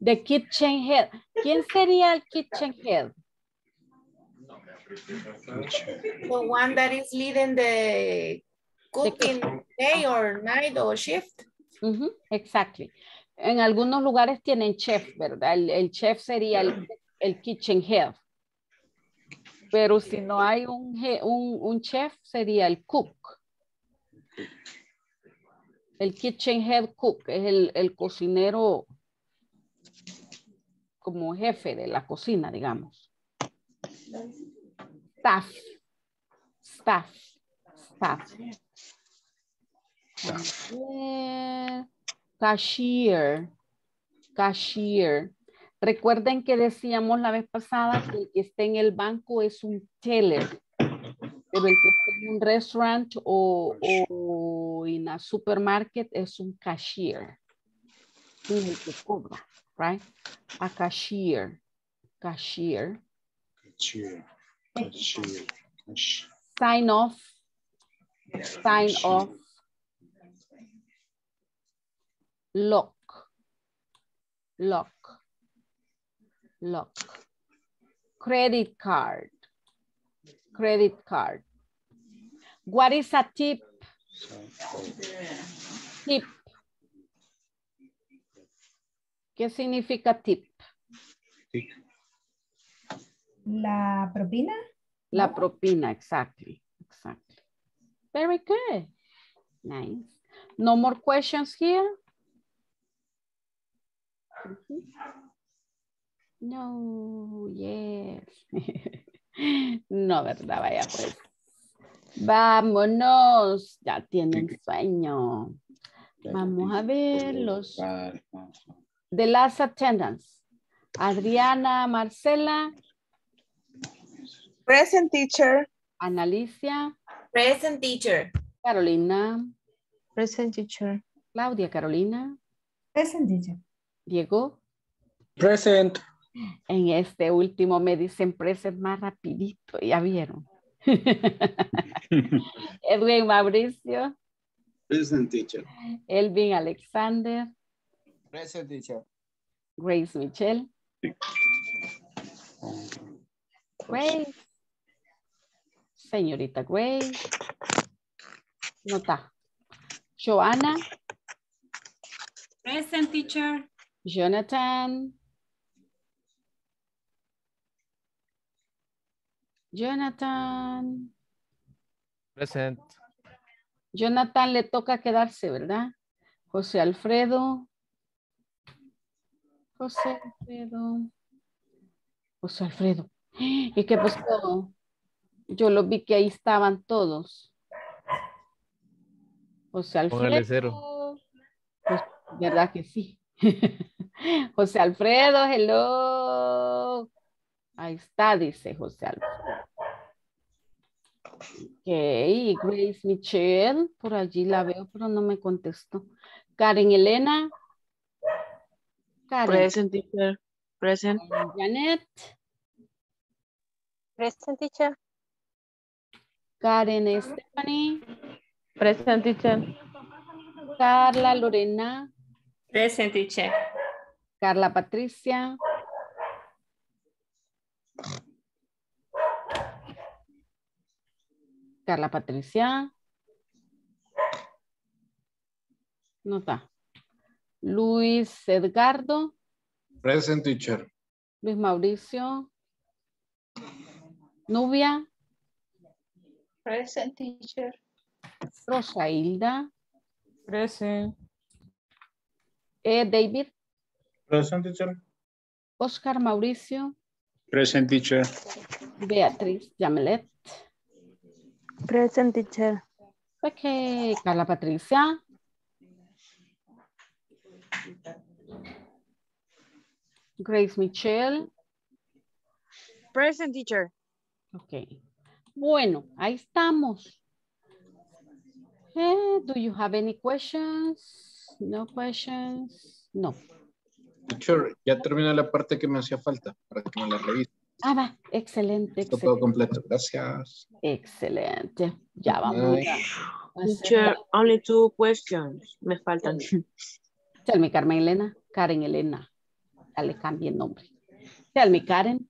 The kitchen head. ¿Quién sería el kitchen head? The one that is leading the cooking the day or night or shift. Mm-hmm. Exactly. En algunos lugares tienen chef, ¿verdad? El, el chef sería el el kitchen head, pero si no hay un, un, un chef, sería el cook. El kitchen head cook es el, el cocinero como jefe de la cocina, digamos. Staff, staff, staff. Yeah. Cashier, cashier. Recuerden que decíamos la vez pasada que el que está en el banco es un teller, pero el que está en un restaurant o, o en un supermarket es un cashier. Es el que cobra, right? A cashier. Cashier. Cashier. Cashier. Cashier. Sign off. Sign off. Lock. Lock. Lock. Credit card. Credit card. What is a tip? Tip. ¿Qué significa tip? La propina. La propina, exactly. Exactly. Very good. Nice. No more questions here? Mm-hmm. No, yes. No, ¿verdad? Vaya pues. Vámonos. Ya tienen sueño. Vamos a ver los. The last attendance. Adriana Marcela. Present, teacher. Ana Alicia. Present, teacher. Carolina. Present, teacher. Claudia Carolina. Present, teacher. Diego. Present. En este último me dicen present más rapidito, ya vieron. Edwin Mauricio. Present, teacher. Elvin Alexander. Present, teacher. Grace Michelle. Grace. Señorita Grace. No está. Joanna. Present, teacher. Jonathan. Jonathan. Present. Jonathan le toca quedarse, ¿verdad? José Alfredo. José Alfredo. José Alfredo. ¿Y qué pasó? Yo lo vi que ahí estaban todos. José Alfredo. Póngale cero. Pues, ¿verdad que sí? José Alfredo, hello. Ahí está, dice José Alfredo. Ok, Grace Michelle, por allí la veo, pero no me contestó. Karen Elena. Karen. Present, teacher. Present. Karen Janet. Present, teacher. Karen Stephanie. Present, teacher. Carla Lorena. Present, teacher. Carla Patricia. Carla Patricia. No está. Luis Edgardo. Present, teacher. Luis Mauricio. Nubia. Present, teacher. Rosa Hilda. Present. Eh, David. Present, teacher. Oscar Mauricio. Present, teacher. Beatriz Yamelet. Present, teacher. Okay, Carla Patricia. Grace Michelle. Present, teacher. Okay. Bueno, ahí estamos. Eh, do you have any questions? No questions. No. Teacher, ya terminé la parte que me hacía falta para que me la revise. Ah, va. Excelente. Está todo completo. Gracias. Excelente. Ya vamos. Teacher, only two questions. Me faltan. Tell me, Carmen Elena. Karen Elena. Ya le cambié el nombre. Tell me, Karen.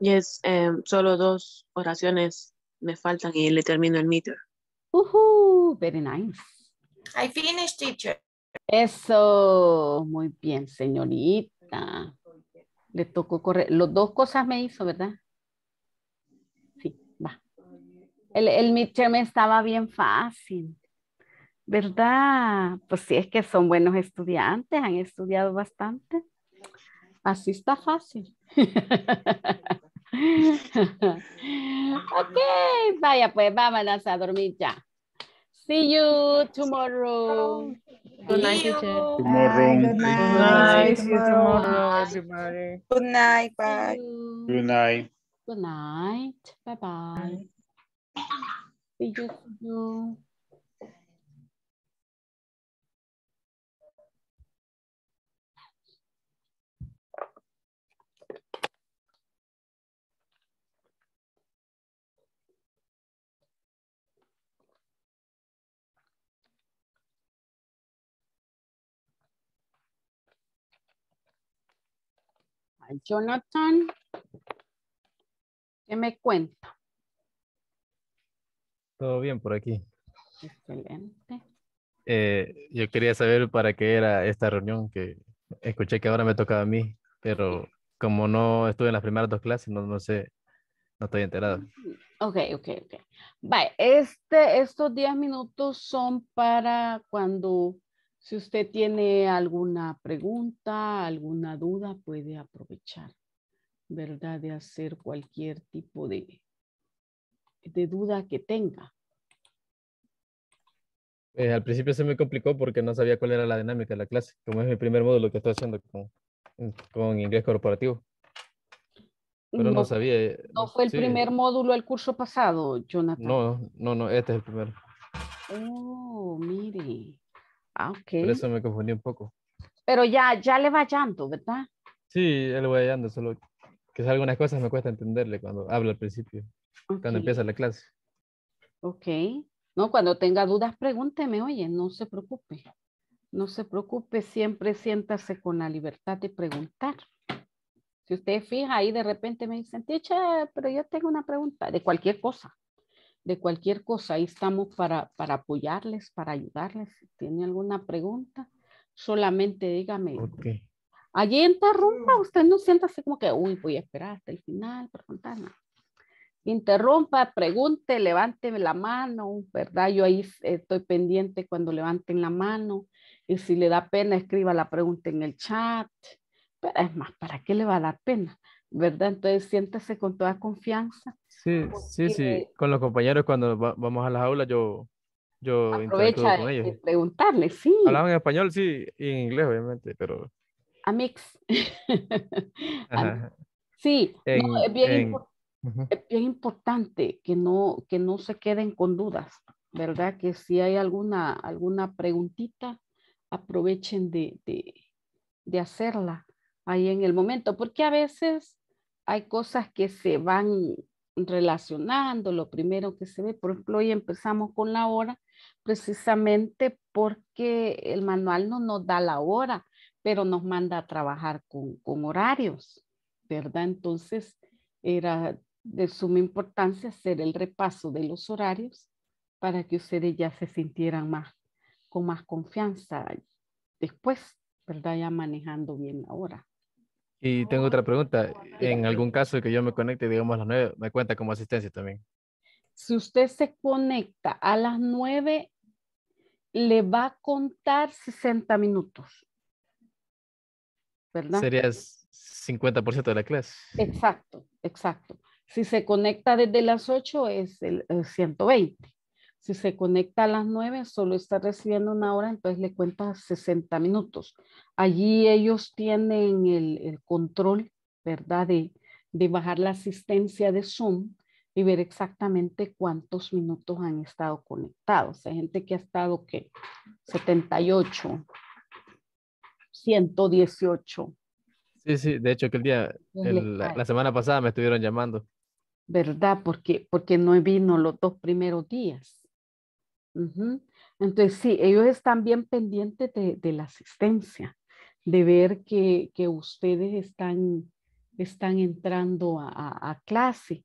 Yes, um, solo dos oraciones me faltan y le termino el meter. Uh-huh, very nice. I finished, teacher. Eso. Muy bien, señorita. Le tocó correr. Los dos cosas me hizo, ¿verdad? Sí, va. El, el midterm estaba bien fácil, ¿verdad? Pues sí, es que son buenos estudiantes, han estudiado bastante. Así está fácil. Ok, vaya pues, vámonos a dormir ya. See you tomorrow. Good night, teacher. Good night. Good night. Good night, everybody. Good night. Bye. Good night. Good night. Bye bye. See you. Jonathan, ¿qué me cuenta? Todo bien por aquí. Excelente. Eh, yo quería saber para qué era esta reunión que escuché que ahora me tocaba a mí, pero como no estuve en las primeras dos clases, no, no sé, no estoy enterado. Ok, ok, ok. Vale, este, estos diez minutos son para cuando... Si usted tiene alguna pregunta, alguna duda, puede aprovechar, ¿verdad? De hacer cualquier tipo de, de duda que tenga. Eh, al principio se me complicó porque no sabía cuál era la dinámica de la clase. Como es mi primer módulo que estoy haciendo con con inglés corporativo. Pero no, no sabía. ¿No fue el sí. primer módulo el curso pasado, Jonathan? No, no, no, este es el primero. Oh, mire. Ah, ok. Por eso me confundí un poco. Pero ya, ya le va hallando, ¿verdad? Sí, ya le voy hallando, solo que algunas cosas me cuesta entenderle cuando habla al principio, okay. cuando empieza la clase. Ok. No, cuando tenga dudas, pregúnteme, oye, no se preocupe. No se preocupe, siempre siéntase con la libertad de preguntar. Si usted fija ahí, de repente me dicen, teacher, pero yo tengo una pregunta, de cualquier cosa, de cualquier cosa, ahí estamos para, para apoyarles, para ayudarles. Si tiene alguna pregunta, solamente dígame. Okay. Allí interrumpa, usted no siéntase como que, uy, voy a esperar hasta el final para contar nada. Interrumpa, pregunte, levánteme la mano, ¿verdad? Yo ahí estoy pendiente cuando levanten la mano. Y si le da pena, escriba la pregunta en el chat. Pero es más, ¿para qué le va a dar pena? ¿Verdad? Entonces siéntese con toda confianza. Sí, sí, sí. Le... Con los compañeros cuando va, vamos a las aulas, yo, yo aprovecho con ellos. De preguntarle, sí. Hablaban en español, sí, y en inglés, obviamente, pero... A mix. Ajá. Sí, en, no, es bien en... importante. Uh-huh. Es bien importante que no, que no se queden con dudas, ¿verdad? Que si hay alguna, alguna preguntita, aprovechen de, de, de hacerla ahí en el momento, porque a veces hay cosas que se van relacionando, lo primero que se ve, por ejemplo, hoy empezamos con la hora, precisamente porque el manual no nos da la hora, pero nos manda a trabajar con, con horarios, ¿verdad? Entonces, era de suma importancia hacer el repaso de los horarios para que ustedes ya se sintieran más, con más confianza después, ¿verdad? Ya manejando bien la hora. Y tengo otra pregunta. En algún caso que yo me conecte, digamos, a las nueve, ¿me cuenta como asistencia también? Si usted se conecta a las nueve, le va a contar sesenta minutos, ¿verdad? Sería cincuenta por ciento de la clase. Exacto, exacto. Si se conecta desde las ocho es el, el ciento veinte. Si se conecta a las nueve solo está recibiendo una hora, entonces le cuenta sesenta minutos. Allí ellos tienen el, el control, ¿verdad? De, de bajar la asistencia de Zoom y ver exactamente cuántos minutos han estado conectados. Hay gente que ha estado, ¿qué? setenta y ocho, ciento dieciocho. Sí, sí, de hecho que el día, el, la, la semana pasada me estuvieron llamando. ¿Verdad? Porque, porque no vino los dos primeros días. Uh-huh. Entonces, sí, ellos están bien pendientes de, de la asistencia, de ver que, que ustedes están, están entrando a, a, a clase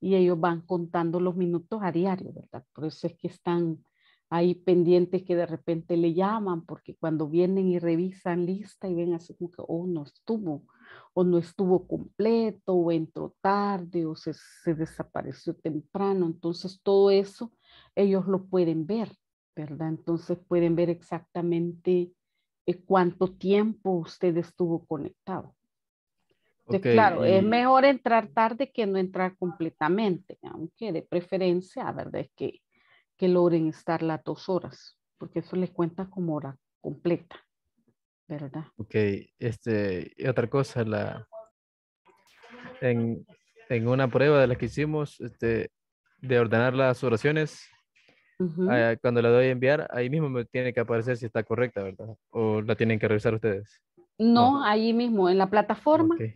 y ellos van contando los minutos a diario, ¿verdad? Por eso es que están ahí pendientes que de repente le llaman, porque cuando vienen y revisan lista y ven así como que, oh, no estuvo, o no estuvo completo, o entró tarde, o se, se desapareció temprano. Entonces, todo eso ellos lo pueden ver, ¿verdad? Entonces, pueden ver exactamente eh, cuánto tiempo usted estuvo conectado. Entonces, okay, claro, y... es mejor entrar tarde que no entrar completamente, aunque de preferencia, la verdad es que que logren estar las dos horas, porque eso les cuenta como hora completa, ¿verdad? Ok, este, y otra cosa, la, en, en una prueba de las que hicimos, este, de ordenar las oraciones, uh-huh. eh, cuando la doy a enviar, ahí mismo me tiene que aparecer si está correcta, ¿verdad? ¿O la tienen que revisar ustedes? No, no. Ahí mismo, en la plataforma. Okay.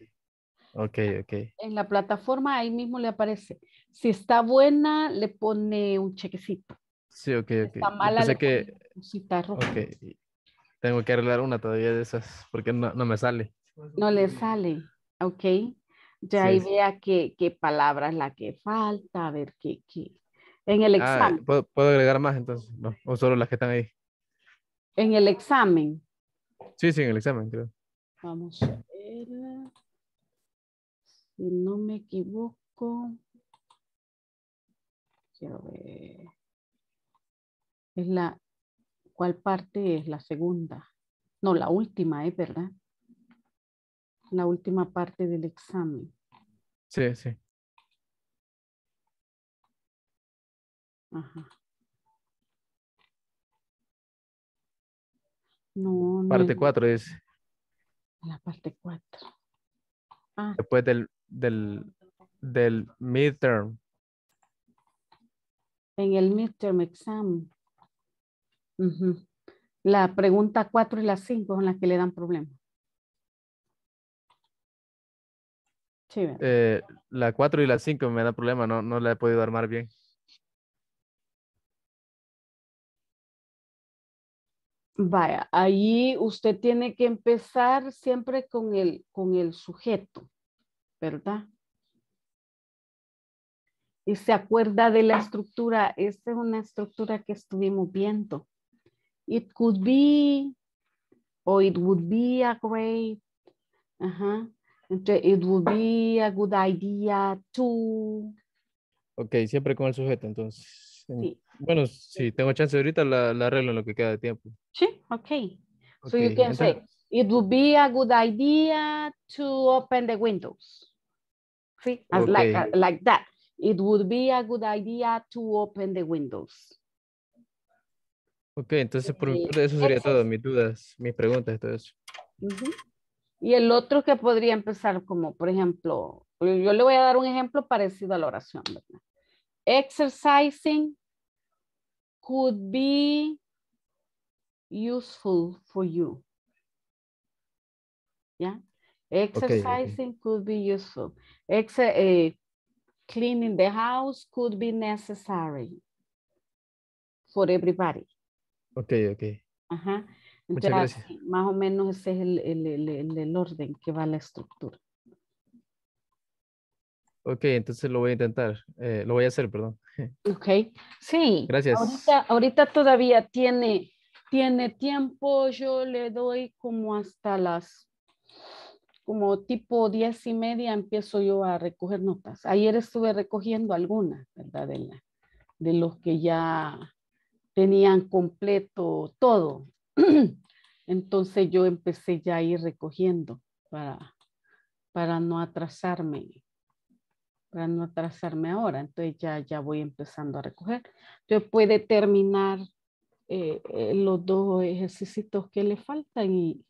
Ok, ok. En la plataforma ahí mismo le aparece. Si está buena, le pone un chequecito. Sí, ok, ok. Si está mala, le que... pone una cosita roja. Ok. Tengo que arreglar una todavía de esas, porque no, no me sale. No le sale, ok. Ya sí, ahí sí. Vea qué, qué palabra es la que falta, a ver qué, qué. En el examen. Ah, ¿puedo, ¿puedo agregar más entonces? No, ¿o solo las que están ahí? En el examen. Sí, sí, en el examen, creo. Vamos a ver... Si no me equivoco, quiero ver, es la, ¿cuál parte es? La segunda, no, la última, ¿eh? ¿Verdad? La última parte del examen. Sí, sí. Ajá. No, no. Parte cuatro es. La parte cuatro. Ah. Después del, del, del midterm. En el midterm exam. Uh-huh. La pregunta cuatro y la cinco son las que le dan problemas. Sí, eh, la cuatro y la cinco me dan problemas, no, no la he podido armar bien. Vaya, ahí usted tiene que empezar siempre con el, con el sujeto, ¿verdad? Y se acuerda de la estructura. Esta es una estructura que estuvimos viendo. It could be, o it would be a great, ajá. Entonces, it would be a good idea to. Ok, siempre con el sujeto, entonces. Sí. Bueno, si tengo chance ahorita, la, la arreglo en lo que queda de tiempo. Sí, ok. okay. So you can entonces, say, it would be a good idea to open the windows. Sí, as okay. like, uh, like that. It would be a good idea to open the windows. Ok, entonces por mi parte eso sería eso. Todo, mis dudas, mis preguntas, todo eso. Uh-huh. Y el otro que podría empezar como, por ejemplo, yo le voy a dar un ejemplo parecido a la oración, ¿verdad? Exercising could be useful for you. ¿Ya? Yeah? Exercising okay. could be useful. Ex eh, cleaning the house could be necessary for everybody. Ok, ok. Ajá. Entonces, muchas gracias. Más o menos ese es el, el, el, el orden que va a la estructura. Ok, entonces lo voy a intentar. Eh, lo voy a hacer, perdón. Ok, sí. Gracias. Ahorita, ahorita todavía tiene, tiene tiempo. Yo le doy como hasta las, como tipo diez y media empiezo yo a recoger notas. Ayer estuve recogiendo algunas, ¿verdad? De, la, de los que ya tenían completo todo. Entonces yo empecé ya a ir recogiendo para, para no atrasarme, para no atrasarme ahora. Entonces ya, ya voy empezando a recoger. Entonces puede terminar eh, eh, los dos ejercicios que le faltan y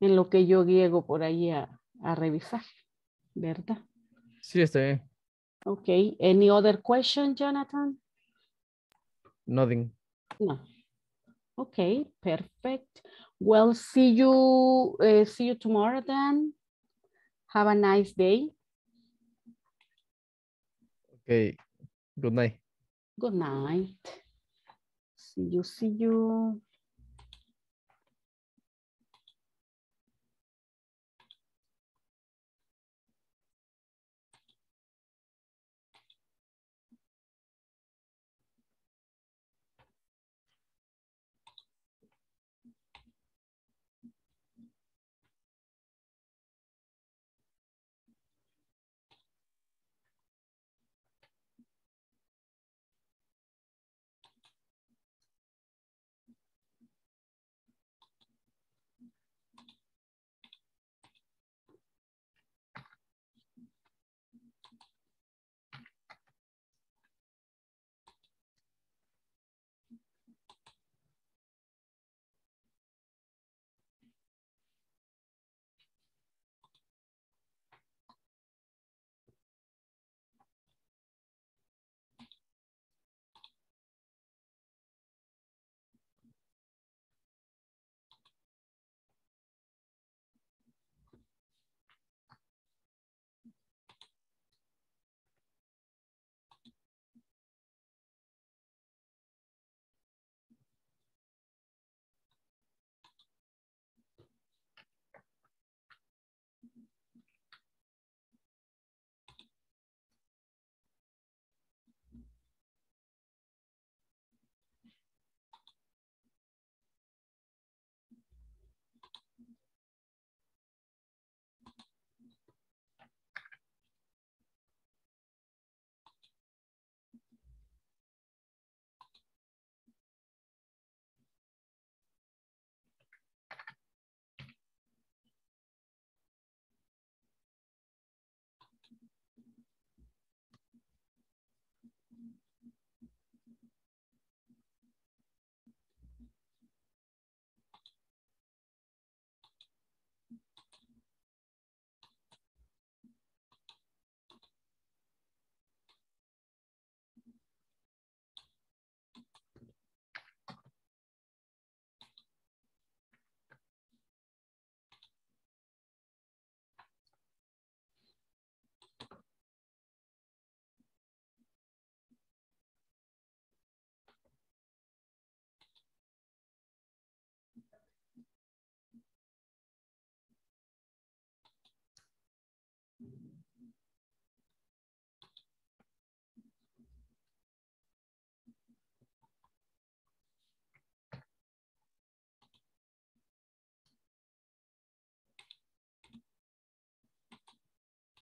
en lo que yo llego por ahí a, a revisar, ¿verdad? Sí, está bien. Ok. Any other question, Jonathan? Nothing. No. Okay, perfect. Well, see you, uh, see you tomorrow then. Have a nice day. Okay, good night. Good night. See you, see you.